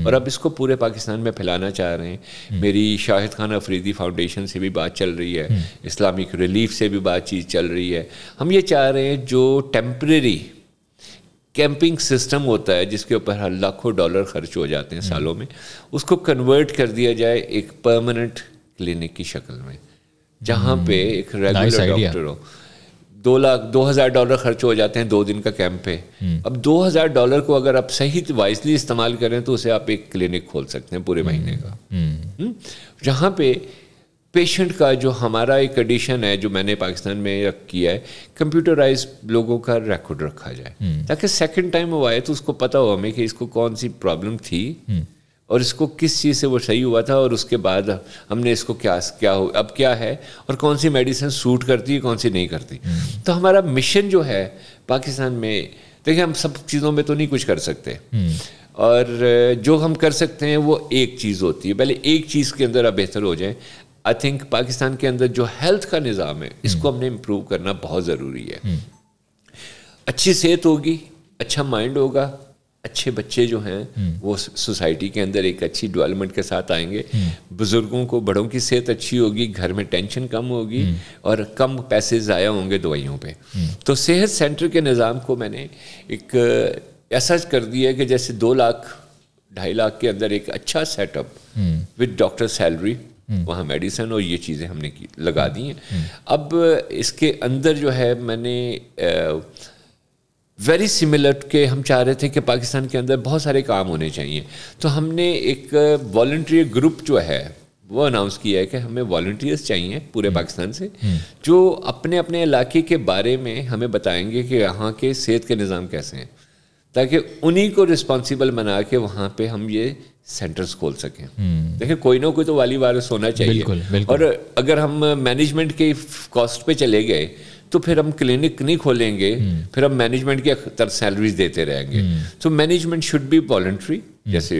और अब इसको पूरे पाकिस्तान में फैलाना चाह रहे हैं। मेरी शाहिद खान अफरीदी फाउंडेशन से भी बात चल रही है, इस्लामिक रिलीफ से भी बातचीत चल रही है। हम ये चाह रहे हैं जो टेम्प्रेरी कैंपिंग सिस्टम होता है जिसके ऊपर लाखों डॉलर खर्च हो जाते हैं सालों में, उसको कन्वर्ट कर दिया जाए एक परमानेंट क्लिनिक की शक्ल में, जहाँ पे एक रेगुलर डॉक्टर हो। $2,000 खर्च हो जाते हैं 2 दिन का कैंप पे। अब $2,000 को अगर आप सही वाइजली इस्तेमाल करें तो उसे आप एक क्लिनिक खोल सकते हैं पूरे महीने का, जहाँ पे पेशेंट का जो हमारा एक एडिशन है जो मैंने पाकिस्तान में किया है, कंप्यूटराइज लोगों का रिकॉर्ड रखा जाए ताकि सेकंड टाइम वो आए तो उसको पता हो हमें कि इसको कौन सी प्रॉब्लम थी और इसको किस चीज़ से वो सही हुआ था, और उसके बाद हमने इसको अब क्या है और कौन सी मेडिसिन सूट करती है कौन सी नहीं करती। तो हमारा मिशन जो है पाकिस्तान में, देखिए हम सब चीज़ों में तो नहीं कुछ कर सकते, और जो हम कर सकते हैं वो एक चीज़ होती है, पहले एक चीज़ के अंदर आप बेहतर हो जाए। आई थिंक पाकिस्तान के अंदर जो हेल्थ का निज़ाम है इसको हमने इम्प्रूव करना बहुत ज़रूरी है। अच्छी सेहत होगी, अच्छा माइंड होगा, अच्छे बच्चे जो हैं वो सोसाइटी के अंदर एक अच्छी डेवलपमेंट के साथ आएंगे। बुजुर्गों को, बड़ों की सेहत अच्छी होगी, घर में टेंशन कम होगी और कम पैसे ज़ाया होंगे दवाइयों पे। तो सेहत सेंटर के निज़ाम को मैंने एक ऐसा कर दिया कि जैसे 2 लाख 2.5 लाख के अंदर एक अच्छा सेटअप विद डॉक्टर सैलरी, वहाँ मेडिसिन और ये चीज़ें हमने लगा दी हैं। अब इसके अंदर जो है मैंने वेरी सिमिलर के हम चाह रहे थे कि पाकिस्तान के अंदर बहुत सारे काम होने चाहिए। तो हमने एक वॉलंटियर ग्रुप जो है वो अनाउंस किया है कि हमें वॉलंटियर्स चाहिए पूरे पाकिस्तान से जो अपने अपने इलाके के बारे में हमें बताएंगे कि यहाँ के सेहत के निज़ाम कैसे हैं, ताकि उन्हीं को रिस्पॉन्सिबल बना के वहाँ पे हम ये सेंटर्स खोल सकें। देखिए कोई ना कोई तो वाली वारस होना चाहिए। बिल्कुल, बिल्कुल। और अगर हम मैनेजमेंट के कॉस्ट पे चले गए तो फिर हम क्लिनिक नहीं खोलेंगे, फिर हम मैनेजमेंट के अख्तर सैलरीज देते रहेंगे। तो मैनेजमेंट शुड बी वॉलंट्री। जैसे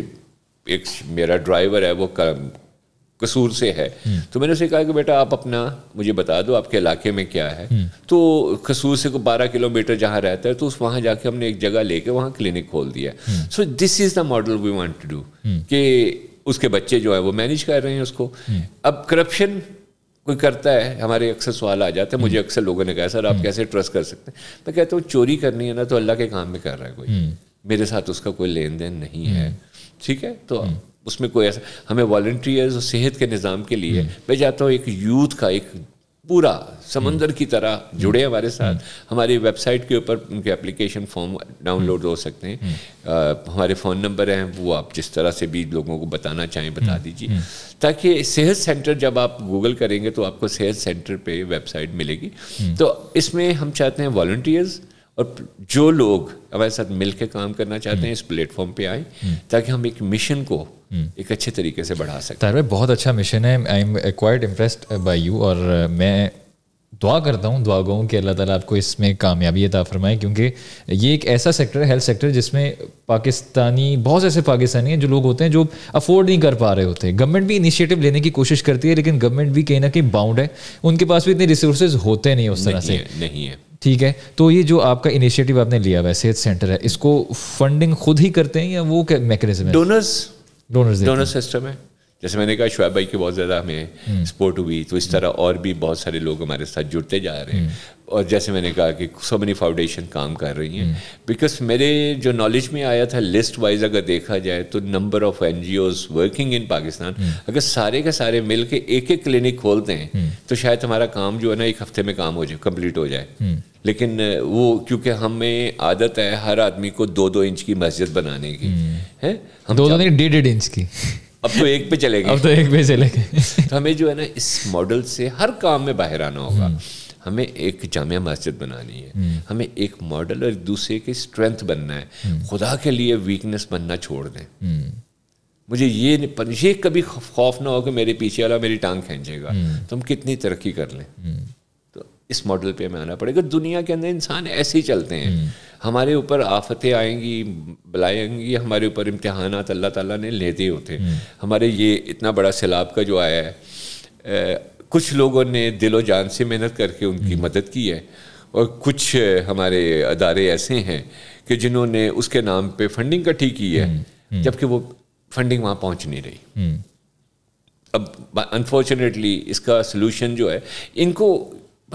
एक मेरा ड्राइवर है वो कसूर से है, तो मैंने उसे कहा कि बेटा आप अपना मुझे बता दो आपके इलाके में क्या है। तो कसूर से 12 किलोमीटर जहाँ रहता है तो उस वहाँ जाके हमने एक जगह लेके वहाँ क्लिनिक खोल दिया। So this is the model we want to do कि उसके बच्चे जो है वो मैनेज कर रहे हैं उसको। अब करप्शन कोई करता है, हमारे अक्सर सवाल आ जाते हैं, मुझे अक्सर लोगों ने कहा सर आप कैसे ट्रस्ट कर सकते हैं। मैं कहता हूँ चोरी करनी है ना तो अल्लाह के काम में कर रहा है कोई, मेरे साथ उसका कोई लेन देन नहीं है, ठीक है। तो उसमें कोई ऐसा हमें वॉलंटियर्स और सेहत के निज़ाम के लिए मैं चाहता हूँ एक यूथ का एक पूरा समंदर की तरह जुड़े हमारे साथ। हमारी वेबसाइट के ऊपर उनके एप्लीकेशन फॉर्म डाउनलोड हो सकते हैं, हमारे फ़ोन नंबर हैं, वो आप जिस तरह से भी लोगों को बताना चाहें बता दीजिए, ताकि सेहत सेंटर जब आप गूगल करेंगे तो आपको सेहत सेंटर पे वेबसाइट मिलेगी। तो इसमें हम चाहते हैं वॉलंटियर्स और जो लोग हमारे साथ मिलकर काम करना चाहते हैं इस प्लेटफॉर्म पे आए, ताकि हम एक मिशन को एक अच्छे तरीके से बढ़ा सकते हैं। ताहिर, बहुत अच्छा मिशन है। I am quite impressed by you और मैं दुआ करता हूँ, दुआ गो कि अल्लाह ताला आपको इसमें कामयाबी अता फरमाए, क्योंकि ये एक ऐसा सेक्टर है हेल्थ सेक्टर जिसमें पाकिस्तानी बहुत ऐसे पाकिस्तानी हैं जो लोग होते हैं जो अफोर्ड नहीं कर पा रहे होते। गवर्नमेंट भी इनिशिएटिव लेने की कोशिश करती है लेकिन गवर्नमेंट भी कहीं ना कहीं बाउंड है, उनके पास भी इतने रिसोर्सेज होते नहीं उस तरह से, नहीं है, ठीक है। तो ये जो आपका इनिशिएटिव आपने लिया हुआ है सेहत सेंटर है, इसको फंडिंग खुद ही करते हैं या वो क्या मैकेनिज्म है? डोनर सिस्टम है। जैसे मैंने कहा शुएब भाई की बहुत ज़्यादा हमें सपोर्ट हुई, तो इस तरह और भी बहुत सारे लोग हमारे साथ जुड़ते जा रहे हैं। और जैसे मैंने कहा कि सो मेनी फाउंडेशन काम कर रही हैं, बिकॉज मेरे जो नॉलेज में आया था लिस्ट वाइज अगर देखा जाए तो number of NGOs working in Pakistan, अगर सारे के सारे मिल के एक क्लिनिक खोलते हैं तो शायद हमारा काम जो है ना एक हफ्ते में काम हो जाए, कम्प्लीट हो जाए। लेकिन वो क्योंकि हमें आदत है हर आदमी को 2-2 इंच की मस्जिद बनाने की है, हम 2-2 नहीं 1.5 इंच की, अब तो 1 पे चले गए, तो हमें जो है ना इस मॉडल से हर काम में बाहर आना होगा। हमें एक जामिया मस्जिद बनानी है, हमें एक मॉडल और दूसरे की स्ट्रेंथ बनना है। खुदा के लिए वीकनेस बनना छोड़ दें। मुझे ये कभी खौफ ना हो कि मेरे पीछे वाला मेरी टांग खींचेगा, तो हम कितनी तरक्की कर लें। तो इस मॉडल पे हमें आना पड़ेगा। दुनिया के अंदर इंसान ऐसे ही चलते हैं, हमारे ऊपर आफतें आएंगी, बलाएं आएंगी, हमारे ऊपर इम्तिहानात अल्लाह ताला ने लेते होते हैं। हमारे ये इतना बड़ा सैलाब का जो आया है, कुछ लोगों ने दिलो जान से मेहनत करके उनकी मदद की है और कुछ हमारे अदारे ऐसे हैं कि जिन्होंने उसके नाम पे फंडिंग इकट्ठी की है, जबकि वो फंडिंग वहाँ पहुँच नहीं रही। अब अनफॉर्चुनेटली इसका सलूशन जो है, इनको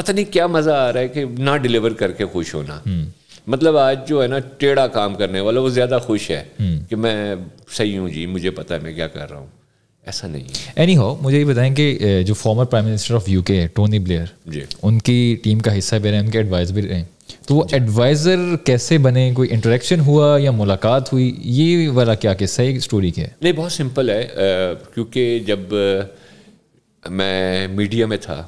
पता नहीं क्या मज़ा आ रहा है कि ना डिलीवर करके खुश होना। मतलब आज जो है ना टेढ़ा काम करने वाला वो ज़्यादा खुश है कि मैं सही हूँ जी, मुझे पता है मैं क्या कर रहा हूँ। ऐसा नहीं है। एनी हो, मुझे ये बताएं कि जो former prime minister of UK है टोनी ब्लेयर जी, उनकी टीम का हिस्सा भी रहे, उनके एडवाइज़र भी रहे, तो वो एडवाइज़र कैसे बने? कोई इंटरेक्शन हुआ या मुलाकात हुई? ये वाला क्या किस्सा है, स्टोरी क्या है? नहीं, बहुत सिंपल है। क्योंकि जब मैं मीडिया में था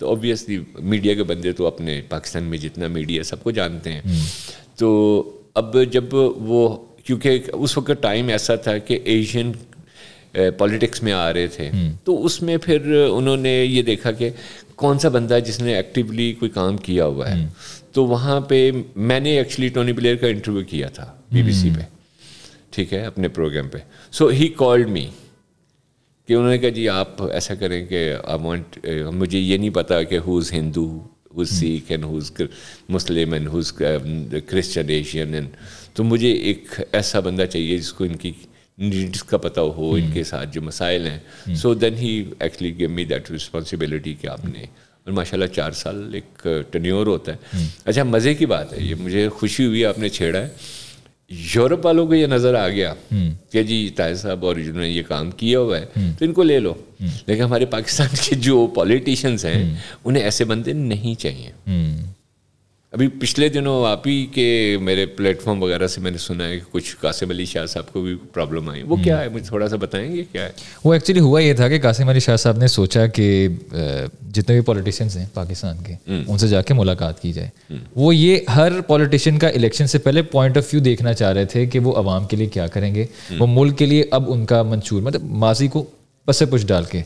तो ऑब्वियसली मीडिया के बंदे तो अपने पाकिस्तान में जितना मीडिया सबको जानते हैं। तो अब जब वो, क्योंकि उस वक्त टाइम ऐसा था कि एशियन पॉलिटिक्स में आ रहे थे, तो उसमें फिर उन्होंने ये देखा कि कौन सा बंदा है जिसने एक्टिवली कोई काम किया हुआ है। तो वहाँ पे मैंने एक्चुअली टोनी ब्लेयर का इंटरव्यू किया था बीबीसी पे, ठीक है, अपने प्रोग्राम पे। सो ही कॉल्ड मी कि उन्होंने कहा जी आप ऐसा करें कि आई वांट, मुझे ये नहीं पता कि who is Hindu, who is Sikh and who is Muslim and who is Christian Asian and, तो मुझे एक ऐसा बंदा चाहिए जिसको इनकी नीड्स का पता हो, इनके साथ जो मसाइल हैं। So then he actually give me that responsibility कि आपने, और माशाल्लाह 4 साल एक टन्योर होता है। अच्छा, मज़े की बात है, ये मुझे खुशी हुई आपने छेड़ा है। यूरोप वालों को ये नज़र आ गया कि जी ताहिर साहब और जिन्होंने ये काम किया हुआ है तो इनको ले लो, लेकिन हमारे पाकिस्तान के जो पॉलिटिशियंस हैं उन्हें ऐसे बंदे नहीं चाहिए। अभी पिछले दिनों आप ही के मेरे प्लेटफॉर्म वगैरह से मैंने सुना है कि कुछ कासिम अली शाह साहब को भी प्रॉब्लम आई, वो क्या है, मुझे थोड़ा सा बताएंगे क्या है वो? एक्चुअली हुआ ये था कि कासिम अली शाह साहब ने सोचा कि जितने भी पॉलिटिशियंस हैं पाकिस्तान के उनसे जाके मुलाकात की जाए। वो ये हर पॉलिटिशियन का इलेक्शन से पहले पॉइंट ऑफ व्यू देखना चाह रहे थे कि वो आवाम के लिए क्या करेंगे, वो मुल्क के लिए अब उनका मंशूर, मतलब माजी को बस से कुछ डाल के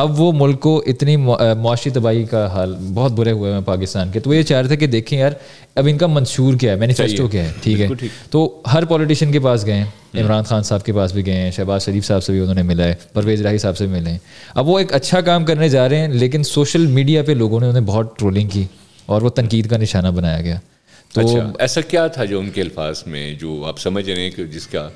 अब वो मुल्क को इतनी मुआशी तबाही का हाल बहुत बुरे हुए हैं पाकिस्तान के, तो ये चाह रहे थे कि देखें यार अब इनका मंशूर क्या है, मैनिफेस्टो क्या है। ठीक है, तो हर पॉलिटिशियन के पास गए, इमरान खान साहब के पास भी गए हैं, शहबाज शरीफ साहब से भी उन्होंने मिला है, परवेज़ राही साहब से मिले हैं। अब वो एक अच्छा काम करने जा रहे हैं, लेकिन सोशल मीडिया पर लोगों ने उन्हें बहुत ट्रोलिंग की और वो तनकीद का निशाना बनाया गया। तो ऐसा क्या था जो उनके अल्फाज में जो आप समझ रहे हैं कि जिसका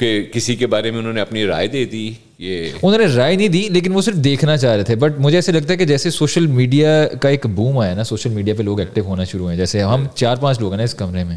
कि किसी के बारे में उन्होंने अपनी राय दे दी? ये उन्होंने राय नहीं दी, लेकिन वो सिर्फ देखना चाह रहे थे। बट मुझे ऐसे लगता है कि जैसे सोशल मीडिया का एक बूम आया ना, सोशल मीडिया पे लोग एक्टिव होना शुरू हुए। जैसे हम 4-5 लोग हैं ना इस कमरे में,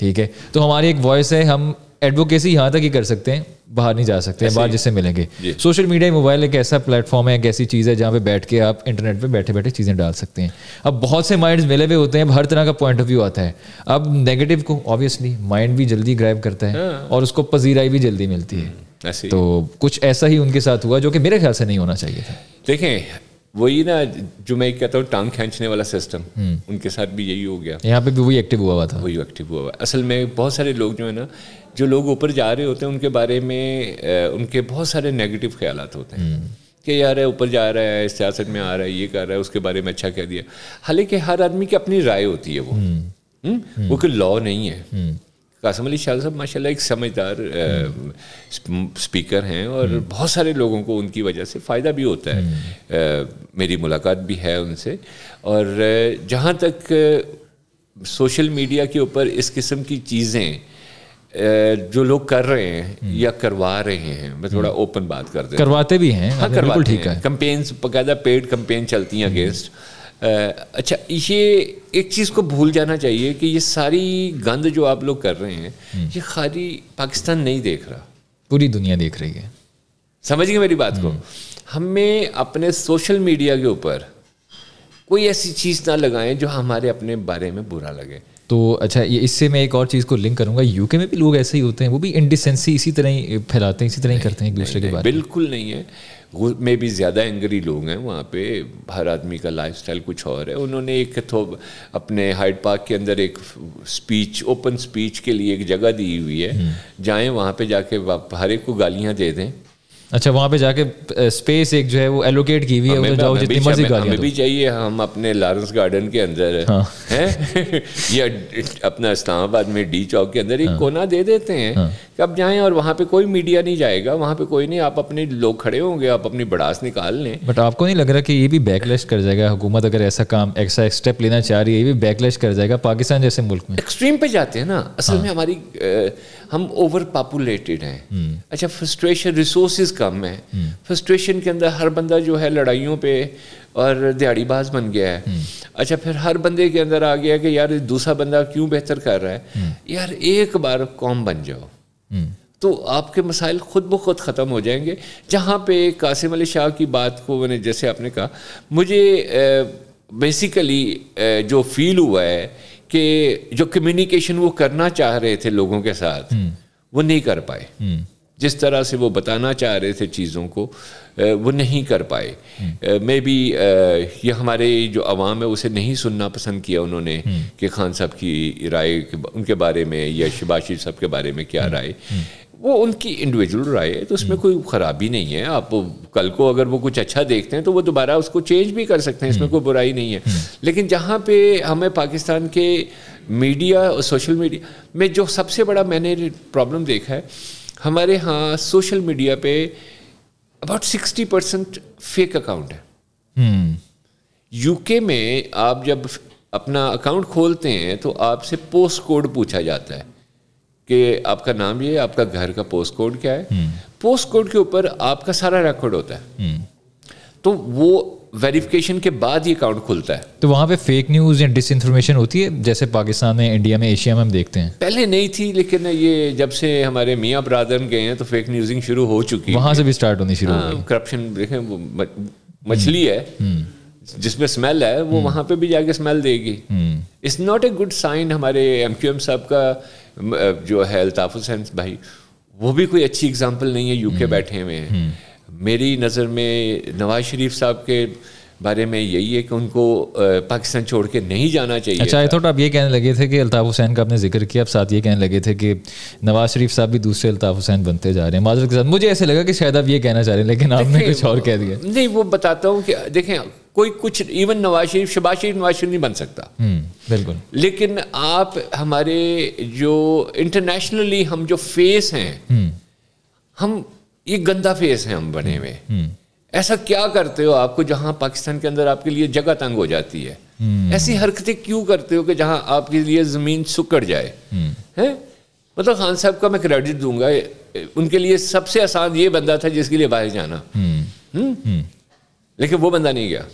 ठीक है, तो हमारी एक वॉइस है, हम एडवोकेसी यहाँ तक ही कर सकते हैं, बाहर नहीं जा सकते हैं, बाहर जिससे मिलेंगे। सोशल मीडिया, मोबाइल एक ऐसा प्लेटफॉर्म है, एक ऐसी चीज़ है जहाँ पे बैठ के आप इंटरनेट पे बैठे बैठे चीज़ें डाल सकते हैं। अब बहुत से माइंड्स मिले हुए होते हैं, अब हर तरह का पॉइंट ऑफ व्यू आता है। अब नेगेटिव को ऑब्वियसली माइंड भी जल्दी ग्रैब करता है और उसको पजीराई भी जल्दी मिलती है। तो कुछ ऐसा ही उनके साथ हुआ जो कि मेरे ख्याल से नहीं होना चाहिए था। देखें वही ना जो मैं कहता हूँ टांग खींचने वाला सिस्टम, उनके साथ भी यही हो गया। यहाँ पे भी वही एक्टिव हुआ हुआ था, वही एक्टिव हुआ हुआ। असल में बहुत सारे लोग जो है ना, जो लोग ऊपर जा रहे होते हैं उनके बारे में उनके बहुत सारे नेगेटिव ख्यालात होते हैं कि यार है ऊपर जा रहा है, सियासत में आ रहा है, ये कर रहा है, उसके बारे में अच्छा कह दिया। हालांकि हर आदमी की अपनी राय होती है, वो कोई लॉ नहीं है। कासिम अली शाह साहब माशाल्लाह एक समझदार स्पीकर हैं और बहुत सारे लोगों को उनकी वजह से फ़ायदा भी होता है। मेरी मुलाकात भी है उनसे। और जहाँ तक सोशल मीडिया के ऊपर इस किस्म की चीज़ें जो लोग कर रहे हैं या करवा रहे हैं, मैं थोड़ा ओपन बात कर देता हूं, करवाते भी हैं। हाँ, करवाते हैं, कंपेन्स बकायदा पेड कंपेन चलती हैं अगेंस्ट। अच्छा, ये एक चीज़ को भूल जाना चाहिए कि ये सारी गंद जो आप लोग कर रहे हैं ये खाली पाकिस्तान नहीं देख रहा, पूरी दुनिया देख रही है। समझिए मेरी बात को, हमें अपने सोशल मीडिया के ऊपर कोई ऐसी चीज़ ना लगाएं जो हमारे अपने बारे में बुरा लगे। तो अच्छा, ये इससे मैं एक और चीज़ को लिंक करूंगा, यूके में भी लोग ऐसे ही होते हैं, वो भी इंडिसेंसी इसी तरह ही फैलाते हैं, इसी तरह ही करते हैं एक दूसरे के बारे में। बिल्कुल नहीं है, में भी ज़्यादा एंग्री लोग हैं वहाँ पे, हर आदमी का लाइफस्टाइल कुछ और है। उन्होंने एक अपने हाइड पार्क के अंदर एक स्पीच, ओपन स्पीच के लिए एक जगह दी हुई है, जाएँ वहाँ पे जाके हर एक को गालियाँ दे दें। अच्छा, वहाँ पे जाके स्पेस एक जो है वो एलोकेट की हुई है, उधर जाओ जितनी मर्जी गालियाँ। हमें भी चाहिए, हम अपने लॉरेंस गार्डन के अंदर हैं या अपना इस्लामाबाद में डी चौक के अंदर एक कोना दे देते हैं कि आप जाएं और वहाँ पे कोई मीडिया नहीं जाएगा, वहाँ पे कोई नहीं, आप अपने लोग खड़े होंगे, आप अपनी बड़ास निकाल लें। बट आपको नहीं लग रहा कि ये भी बैकलैश कर जाएगा? हुकूमत अगर ऐसा काम, ऐसा स्टेप लेना चाह रही है, ये भी बैकलैश कर जाएगा पाकिस्तान जैसे मुल्क में। एक्सट्रीम पे जाते हैं ना असल में, हमारी हम ओवर पॉपुलेटेड हैं। अच्छा, फ्रस्ट्रेशन, रिसोर्सेज कम है, फ्रस्ट्रेशन के अंदर हर बंदा जो है लड़ाइयों पे और दिहाड़ीबाज बन गया है। अच्छा, फिर हर बंदे के अंदर आ गया कि यार दूसरा बंदा क्यों बेहतर कर रहा है। यार एक बार कौम बन जाओ तो आपके मसाइल खुद ब खुद ख़त्म हो जाएंगे। जहाँ पे कासिम अली शाह की बात को मैंने, जैसे आपने कहा, मुझे बेसिकली जो फील हुआ है कि जो कम्युनिकेशन वो करना चाह रहे थे लोगों के साथ वो नहीं कर पाए, जिस तरह से वो बताना चाह रहे थे चीज़ों को वो नहीं कर पाए। मे बी ये हमारे जो आवाम है उसे नहीं सुनना पसंद किया उन्होंने कि खान साहब की राय उनके बारे में या शहबाज शरीफ साहब के बारे में क्या राय। वो उनकी इंडिविजुअल राय है, तो उसमें कोई ख़राबी नहीं है। आप कल को अगर वो कुछ अच्छा देखते हैं तो वो दोबारा उसको चेंज भी कर सकते हैं, इसमें कोई बुराई नहीं है। लेकिन जहाँ पे हमें पाकिस्तान के मीडिया और सोशल मीडिया में जो सबसे बड़ा मैंने प्रॉब्लम देखा है, हमारे यहाँ सोशल मीडिया पे अबाउट 60% फेक अकाउंट है। यूके में आप जब अपना अकाउंट खोलते हैं तो आपसे पोस्ट कोड पूछा जाता है कि आपका नाम ये है, आपका घर का पोस्ट कोड क्या है। पोस्ट कोड के ऊपर आपका सारा रिकॉर्ड होता है, तो वो वेरिफिकेशन के बाद ही अकाउंट खुलता है। तो वहाँ पे फेक न्यूज़ या डिसइंफॉर्मेशन होती है, जैसे पाकिस्तान में, इंडिया में, एशिया में हम देखते हैं। पहले नहीं थी, लेकिन ये जब से हमारे मियाँ ब्रादर गए हैं तो फेक न्यूजिंग शुरू हो चुकी है, वहाँ से भी स्टार्ट होनी शुरू हो गई। करप्शन देखें, वो मछली है जिसमें स्मेल है वो वहाँ पे भी जाके स्मेल देगी। It's not a good sign. हमारे एमक्यूएम साहब का जो है अल्ताफ हुसैन भाई, वो भी कोई अच्छी एग्जांपल नहीं है। यूके बैठे हुए हैं। मेरी नज़र में नवाज शरीफ साहब के बारे में यही है कि उनको पाकिस्तान छोड़ के नहीं जाना चाहिए। अच्छा, आई थॉट आप ये कहने लगे थे कि अल्ताफ़ हुसैन का आपने जिक्र किया, आप साथ ये कहने लगे थे कि नवाज शरीफ साहब भी दूसरे अल्ताफ़ हुसैन बनते जा रहे हैं माजरत के साथ। मुझे ऐसे लगा कि शायद आप ये कहना चाह रहे हैं, लेकिन आपने कुछ और कह दिया। नहीं, वो बताता हूँ कि देखें, कोई कुछ इवन नवाज शरीफ, शबाज शरीफ नवाज शरीफ नहीं बन सकता, बिल्कुल। लेकिन आप हमारे जो इंटरनेशनली हम जो फेस हैं, हम ये गंदा फेस हैं हम बने हुए। ऐसा क्या करते हो आपको जहां पाकिस्तान के अंदर आपके लिए जगह तंग हो जाती है? ऐसी हरकतें क्यों करते हो कि जहां आपके लिए ज़मीन सुकड़ जाए? है मतलब खान साहब का मैं क्रेडिट दूंगा, उनके लिए सबसे आसान ये बंदा था जिसके लिए बाहर जाना, लेकिन वो बंदा नहीं गया।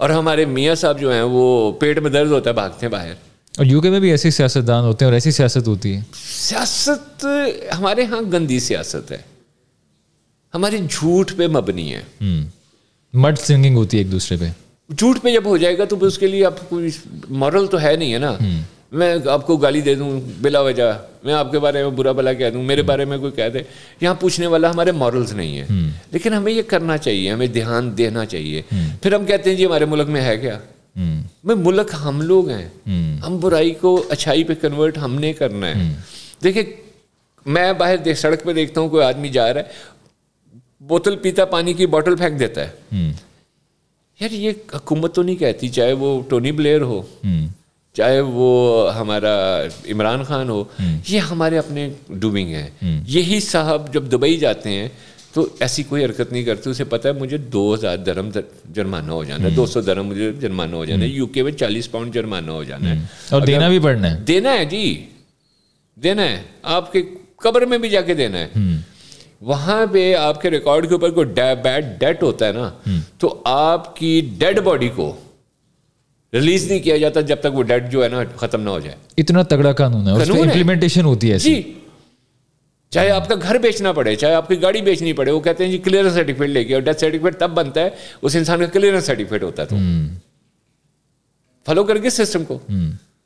और हमारे मियाँ साहब जो हैं वो पेट में दर्द होता है भागते हैं बाहर। और यूके में भी ऐसे सियासतदान होते हैं और ऐसी सियासत होती है। सियासत हमारे यहाँ गंदी सियासत है, हमारे झूठ पे मबनी है, मड सिंगिंग होती है एक दूसरे पे। झूठ पे जब हो जाएगा तो उसके लिए आपको मॉरल तो है नहीं, है ना। मैं आपको गाली दे दूं बिला वजह, मैं आपके बारे में बुरा भला कह दूं, मेरे बारे में कोई कह दे, यहाँ पूछने वाला हमारे मॉरल्स नहीं है। लेकिन हमें ये करना चाहिए, हमें ध्यान देना चाहिए। फिर हम कहते हैं जी हमारे मुल्क में है क्या? मैं मुल्क हम लोग हैं, हम बुराई को अच्छाई पे कन्वर्ट हमने करना है। देखिए मैं बाहर सड़क पे देखता हूँ कोई आदमी जा रहा है, बोतल पीता पानी की बोतल फेंक देता है। यार ये हुकूमत तो नहीं कहती, चाहे वो टोनी ब्लेयर हो, चाहे वो हमारा इमरान खान हो, ये हमारे अपने डूबिंग है। यही साहब जब दुबई जाते हैं तो ऐसी कोई हरकत नहीं करते, उसे पता है मुझे 2000 दरहम जुर्माना हो जाना है, 200 दरहम मुझे जुर्माना हो जाना है, यूके में 40 पाउंड जुर्माना हो जाना है, और देना भी पड़ना है, देना है जी, देना है, आपके कब्र में भी जाके देना है। वहाँ पे आपके रिकॉर्ड के ऊपर कोई बैड डेट होता है ना, तो आपकी डेड बॉडी को रिलीज नहीं किया जाता जब तक वो डेट जो है ना खत्म ना हो जाए। इतना तगड़ा कानून है, उस पे इंप्लीमेंटेशन होती है ऐसी। जी, चाहे आपका घर बेचना पड़े, चाहे आपकी गाड़ी बेचनी पड़े, वो कहते हैं जी क्लियरेंस सर्टिफिकेट लेके, और डेथ सर्टिफिकेट तब बनता है उस इंसान का क्लियरेंस सर्टिफिकेट होता है। तो फॉलो करके सिस्टम को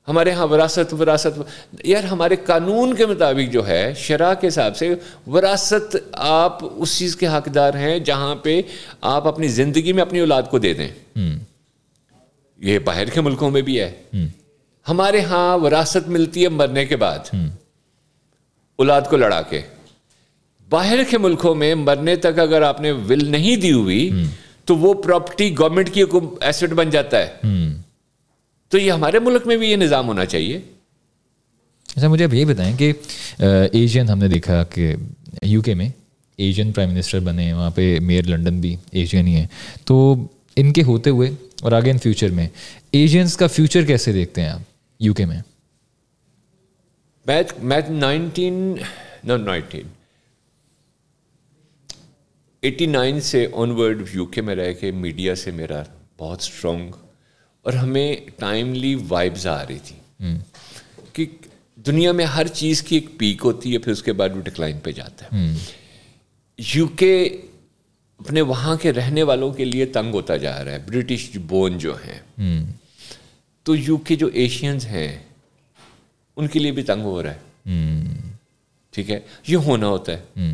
हमारे यहाँ विरासत यार हमारे कानून के मुताबिक जो है शरा के हिसाब से विरासत, आप उस चीज़ के हकदार हैं जहाँ पे आप अपनी ज़िंदगी में अपनी औलाद को दे दें। ये बाहर के मुल्कों में भी है, हमारे यहाँ विरासत मिलती है मरने के बाद, औलाद को लड़ा के। बाहर के मुल्कों में मरने तक अगर आपने विल नहीं दी हुई तो वो प्रॉपर्टी गवर्नमेंट की एसेट बन जाता है। तो ये हमारे मुल्क में भी ये निज़ाम होना चाहिए। अच्छा मुझे अब ये बताएं कि एशियन, हमने देखा कि यूके में एशियन प्राइम मिनिस्टर बने हैं, वहाँ पे मेयर लंदन भी एशियन ही हैं, तो इनके होते हुए और आगे इन फ्यूचर में एशियंस का फ्यूचर कैसे देखते हैं आप यूके में? मैं 89 से ऑनवर्ड यूके में रह के मीडिया से मेरा बहुत स्ट्रॉन्ग और हमें टाइमली वाइब्स आ रही थी कि दुनिया में हर चीज़ की एक पीक होती है, फिर उसके बाद वो डिक्लाइन पे जाता है। यूके अपने वहाँ के रहने वालों के लिए तंग होता जा रहा है, ब्रिटिश बोन जो हैं, तो यूके जो एशियंस हैं उनके लिए भी तंग हो रहा है। ठीक है, ये होना होता है।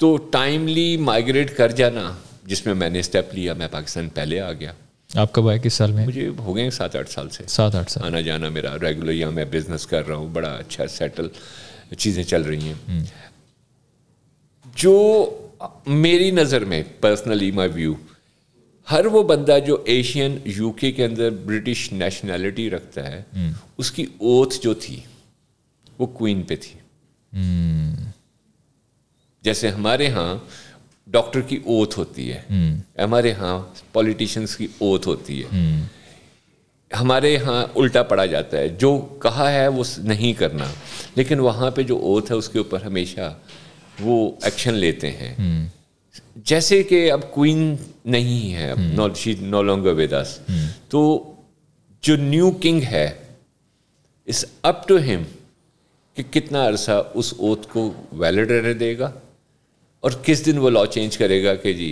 तो टाइमली माइग्रेट कर जाना, जिसमें मैंने स्टेप लिया, मैं पाकिस्तान पहले आ गया। आप कब आए, किस साल में? मुझे हो गए 7-8 साल से, 7-8 साल आना जाना मेरा रेगुलर। यहाँ मैं बिजनेस कर रहा हूँ, बड़ा अच्छा सेटल चीज़ें चल रही हैं। जो मेरी नज़र में पर्सनली माई व्यू, हर वो बंदा जो एशियन यूके के अंदर ब्रिटिश नेशनैलिटी रखता है, उसकी ओथ जो थी वो क्वीन पे थी। जैसे हमारे यहाँ डॉक्टर की ओथ होती है, हमारे यहाँ पॉलिटिशियंस की ओथ होती है, हमारे यहाँ उल्टा पड़ा जाता है, जो कहा है वो नहीं करना। लेकिन वहाँ पे जो ओथ है उसके ऊपर हमेशा वो एक्शन लेते हैं। जैसे कि अब क्वीन नहीं है, अब नो लॉन्गर विद अस, तो जो न्यू किंग है इट्स अप टू हिम कि कितना अरसा उस ओथ को वैलिड रहने देगा और किस दिन वो लॉ चेंज करेगा कि जी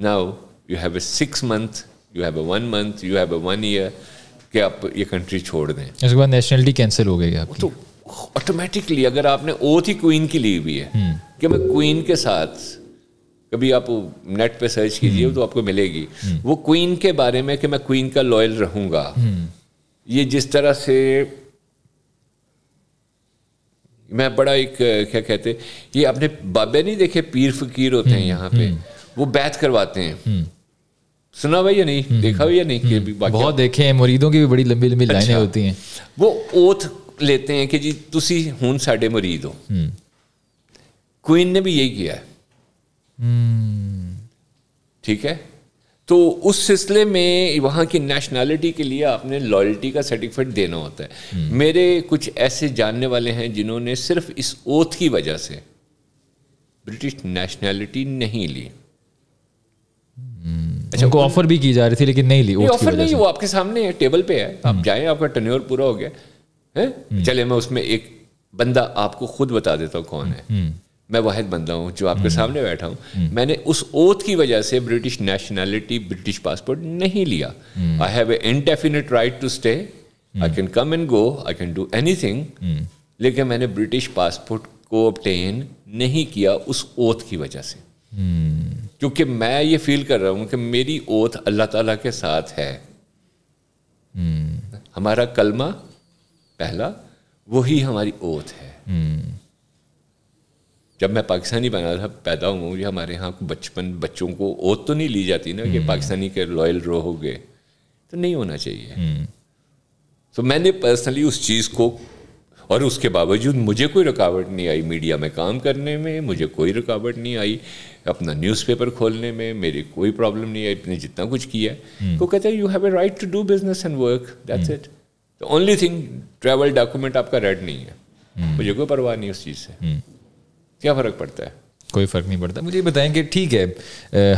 now you have a 6 month, you have a 1 month, you have a 1 year कि आप ये कंट्री छोड़ दें। इसके बाद नेशनलिटी कैंसिल हो गई आपकी। तो ऑटोमेटिकली अगर आपने ओथ ही क्वीन की ली हुई है कि मैं क्वीन के साथ, कभी आप नेट पे सर्च कीजिए तो आपको मिलेगी वो क्वीन के बारे में कि मैं क्वीन का लॉयल रहूँगा। ये जिस तरह से मैं बड़ा एक क्या कहते, ये आपने बाबे नहीं देखे, पीर फकीर होते हैं यहाँ पे, वो बैत करवाते हैं, सुना हुआ या नहीं, देखा हुआ या नहीं, कि बहुत देखे हैं, मुरीदों की भी बड़ी लंबी लंबी लाइनें होती हैं। वो ओथ लेते हैं कि जी तुसी हुन साडे मुरीद हो। क्वीन ने भी यही किया है, ठीक है। तो उस सिलसिले में वहाँ की नेशनैलिटी के लिए आपने लॉयल्टी का सर्टिफिकेट देना होता है। मेरे कुछ ऐसे जानने वाले हैं जिन्होंने सिर्फ इस ओथ की वजह से ब्रिटिश नेशनैलिटी नहीं ली। अच्छा, उनको ऑफर भी की जा रही थी लेकिन नहीं ली। ऑफर नहीं, वो आपके सामने है, टेबल पे है, आप जाएं, आपका टर्नओवर पूरा हो गया है। चले, मैं उसमें एक बंदा आपको खुद बता देता हूँ कौन है। मैं वाहिद बंदा हूँ जो आपके सामने बैठा हूँ। मैंने उस ओथ की वजह से ब्रिटिश नेशनैलिटी, ब्रिटिश पासपोर्ट नहीं लिया। I have a indefinite right to stay, I can come and go, I can do anything, लेकिन मैंने ब्रिटिश पासपोर्ट को ऑब्टेन नहीं किया उस ओथ की वजह से, क्योंकि मैं ये फील कर रहा हूँ कि मेरी ओथ अल्लाह ताला के साथ है। हमारा कलमा पहला, वही हमारी ओथ है। जब मैं पाकिस्तानी बना था, पैदा हुआ, ये हमारे यहाँ बचपन बच्चों को ओथ तो नहीं ली जाती ना कि पाकिस्तानी के लॉयल रहोगे, तो नहीं होना चाहिए। तो मैंने पर्सनली उस चीज़ को, और उसके बावजूद मुझे कोई रुकावट नहीं आई मीडिया में काम करने में, मुझे कोई रुकावट नहीं आई अपना न्यूज़पेपर खोलने में, मेरी कोई प्रॉब्लम नहीं आई, अपने जितना कुछ किया। तो कहते हैं you have a right to do business and work, that's it, the only thing travel document आपका रेड नहीं है। मुझे कोई परवाह नहीं उस चीज़ से, क्या फ़र्क पड़ता है, कोई फ़र्क नहीं पड़ता। मुझे बताएं कि ठीक है,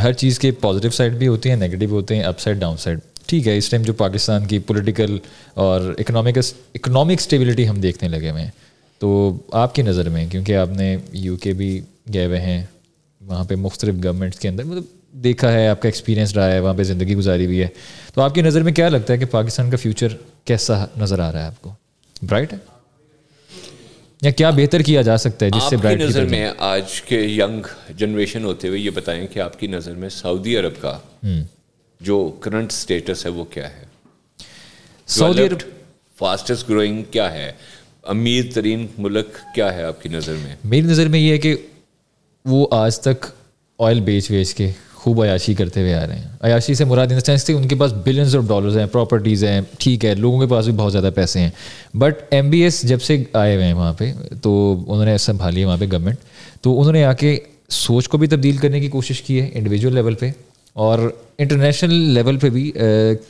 हर चीज़ के पॉजिटिव साइड भी होते हैं, नेगेटिव होते हैं, अपसाइड डाउन साइड, ठीक है। इस टाइम जो पाकिस्तान की पॉलिटिकल और इकोनॉमिक स्टेबिलिटी हम देखने लगे हुए हैं, तो आपकी नज़र में, क्योंकि आपने यूके भी गए हुए हैं, वहाँ पे मुख्तलिफ गवर्नमेंट्स के अंदर मतलब देखा है, आपका एक्सपीरियंस रहा है, वहाँ पे ज़िंदगी गुजारी हुई है, तो आपकी नज़र में क्या लगता है कि पाकिस्तान का फ्यूचर कैसा नज़र आ रहा है आपको? ब्राइट है या क्या बेहतर किया जा सकता है जिससे ब्राइट नज़र में? आज के यंग जनरेशन होते हुए ये बताएं कि आपकी नज़र में सऊदी अरब का जो करंट स्टेटस है वो क्या है? सऊदी अरब फास्टेस्ट ग्रोइंग क्या है, अमीर तरीन मुल्क क्या है आपकी नज़र में? मेरी नज़र में ये है कि वो आज तक ऑयल बेच के खूब अयाशी करते हुए आ रहे हैं। अयाशी से मुराद इन द सेंस कि उनके पास बिलियंस ऑफ डॉलर्स हैं, प्रॉपर्टीज़ हैं, ठीक है, लोगों के पास भी बहुत ज़्यादा पैसे हैं, बट MBS जब से आए हुए हैं वहाँ पे, तो उन्होंने संभाली है वहाँ पे गवर्नमेंट, तो उन्होंने आके सोच को भी तब्दील करने की कोशिश की है इंडिविजुअल लेवल पर, और इंटरनेशनल लेवल पे भी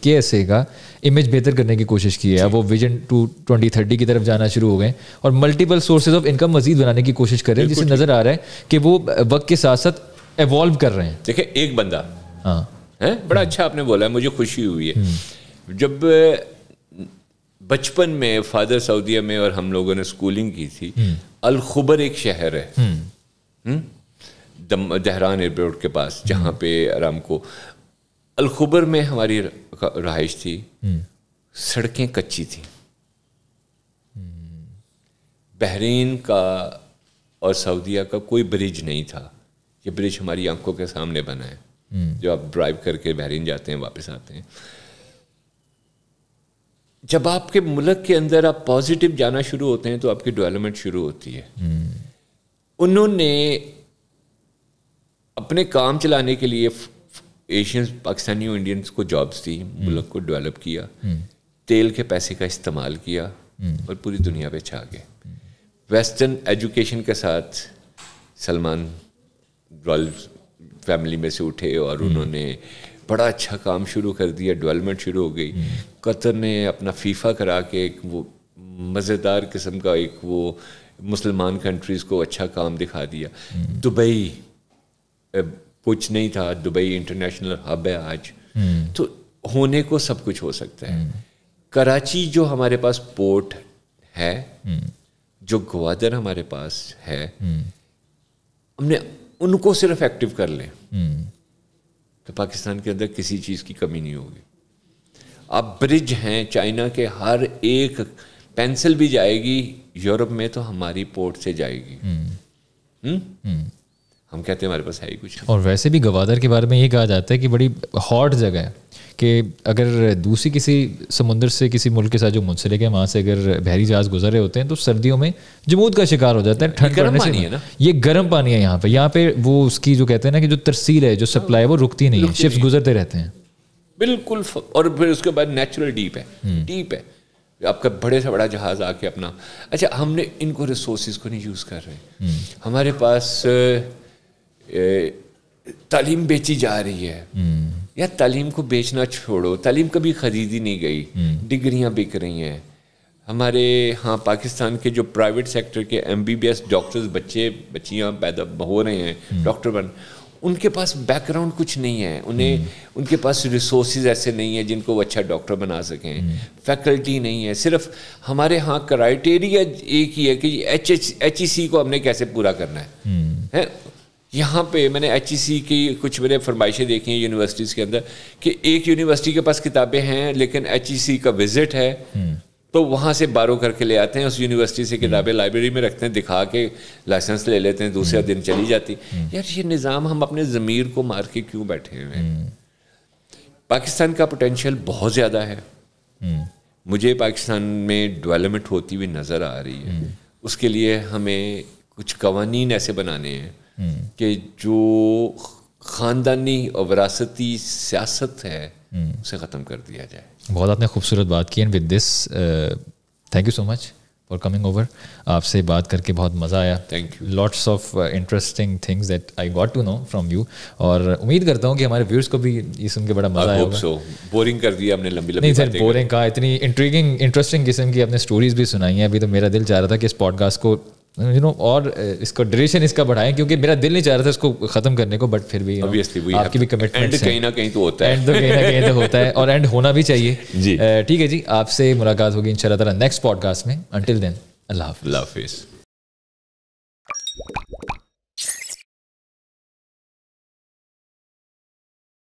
KSA का इमेज बेहतर करने की कोशिश की है। अब वो विजन 2030 की तरफ जाना शुरू हो गए और मल्टीपल सोर्सेज ऑफ इनकम मजीद बनाने की कोशिश कर रहे हैं, जिससे नज़र आ रहा है कि वो वक्त के साथ साथ एवॉल्व कर रहे हैं। देखिए एक बंदा, हाँ है, बड़ा अच्छा आपने बोला है, मुझे खुशी हुई है। जब बचपन में फादर सऊदीया में और हम लोगों ने स्कूलिंग की थी, अल खुबर एक शहर है दहरान एयरपोर्ट के पास, जहाँ पे आराम को अलखुबर में हमारी रहाइश थी, सड़कें कच्ची थी। बहरीन का और सऊदीया का कोई ब्रिज नहीं था, ये ब्रिज हमारी आंखों के सामने बना है, जो आप ड्राइव करके बहरीन जाते हैं, वापस आते हैं। जब आपके मुल्क के अंदर आप पॉजिटिव जाना शुरू होते हैं तो आपकी डेवलपमेंट शुरू होती है। उन्होंने अपने काम चलाने के लिए एशियंस, पाकिस्तानियों, इंडियंस को जॉब्स दी, मुल्क को डेवलप किया, तेल के पैसे का इस्तेमाल किया और पूरी दुनिया पे छा गए। वेस्टर्न एजुकेशन के साथ सलमान रॉयल फैमिली में से उठे और उन्होंने बड़ा अच्छा काम शुरू कर दिया, डेवलपमेंट शुरू हो गई। कतर ने अपना फीफा करा के एक वो मज़ेदार किस्म का एक वो मुसलमान कंट्रीज़ को अच्छा काम दिखा दिया। दुबई कुछ नहीं था, दुबई इंटरनेशनल हब है आज, तो होने को सब कुछ हो सकता है। कराची जो हमारे पास पोर्ट है, जो ग्वादर हमारे पास है, हमने उनको सिर्फ एक्टिव कर लें, तो पाकिस्तान के अंदर किसी चीज़ की कमी नहीं होगी। अब ब्रिज हैं चाइना के, हर एक पेंसिल भी जाएगी यूरोप में तो हमारी पोर्ट से जाएगी। हम कहते हैं हमारे पास है ही कुछ। और वैसे भी गवादर के बारे में ये कहा जाता है कि बड़ी हॉट जगह है कि अगर दूसरी किसी समुंदर से किसी मुल्क के साथ जो मुंसलिक है वहाँ से अगर बहरी जहाज गुजर रहे होते हैं तो सर्दियों में जमूद का शिकार हो जाता है। ठंड गर्म पानी है ना, ये गर्म पानी है यहाँ पे। यहाँ पे वो उसकी जो कहते हैं ना कि जो तरसील है, जो सप्लाई है, वो रुकती नहीं है, शिप्स गुजरते रहते हैं बिल्कुल। और फिर उसके बाद नेचुरल डीप है, डीप है, आपका बड़े से बड़ा जहाज आके अपना। अच्छा, हमने इनको रिसोर्सेज को नहीं यूज़ कर रहे। हमारे पास तालीम बेची जा रही है, यार तालीम को बेचना छोड़ो, तालीम कभी खरीदी नहीं गई, डिग्रियां बिक रही हैं हमारे। हाँ, पाकिस्तान के जो प्राइवेट सेक्टर के MBBS डॉक्टर्स बच्चे बच्चियां पैदा हो रहे हैं डॉक्टर बन, उनके पास बैकग्राउंड कुछ नहीं है, उन्हें उनके पास रिसोर्सेज ऐसे नहीं है जिनको वो अच्छा डॉक्टर बना सकें, फैकल्टी नहीं है। सिर्फ हमारे यहाँ क्राइटेरिया एक ही है कि HEC को हमने कैसे पूरा करना है। यहाँ पे मैंने HEC की कुछ मेरे फरमाइशें देखी हैं यूनिवर्सिटीज़ के अंदर कि एक यूनिवर्सिटी के पास किताबें हैं लेकिन HEC का विजिट है तो वहाँ से बारो करके ले आते हैं, उस यूनिवर्सिटी से किताबें लाइब्रेरी में रखते हैं, दिखा के लाइसेंस ले लेते हैं, दूसरा दिन चली जाती। यार ये निज़ाम हम अपने ज़मीर को मार के क्यों बैठे हुए हैं। पाकिस्तान का पोटेंशियल बहुत ज़्यादा है, मुझे पाकिस्तान में डेवलपमेंट होती हुई नज़र आ रही है। उसके लिए हमें कुछ कवानीन ऐसे बनाने हैं कि जो ख़ानदानी और विरासती सियासत है उसे ख़त्म कर दिया जाए। बहुत आपने खूबसूरत बात की। And with this, thank you so much for coming over. आपसे बात करके बहुत मज़ा आया। Thank you. Lots of interesting things that I got to know from you. और उम्मीद करता हूँ कि हमारे व्यूअर्स को भी ये सुन के बड़ा मज़ा आया होगा। बोरिंग कर दिया हमने, लंबी लंबी नहीं सर बोरिंग कहा, इतनी इंट्रीगिंग इंटरेस्टिंग किस्म की आपने स्टोरीज़ भी सुनाई हैं। अभी तो मेरा दिल चाह रहा था कि इस पॉडकास्ट को और इसका ड्यूरेशन इसका बढ़ाएं क्योंकि मेरा दिल नहीं चाह रहा था इसको ख़त्म करने को, बट फिर भी आपकी भी कमिटमेंट कहीं ना कहीं तो होता है, एंड तो कहीं ना कहीं तो होता है और एंड होना भी चाहिए। ठीक है जी, आपसे मुलाकात होगी इंशाल्लाह ताला नेक्स्ट पॉडकास्ट में। अंटिल देन, अल्लाह हाफिज़।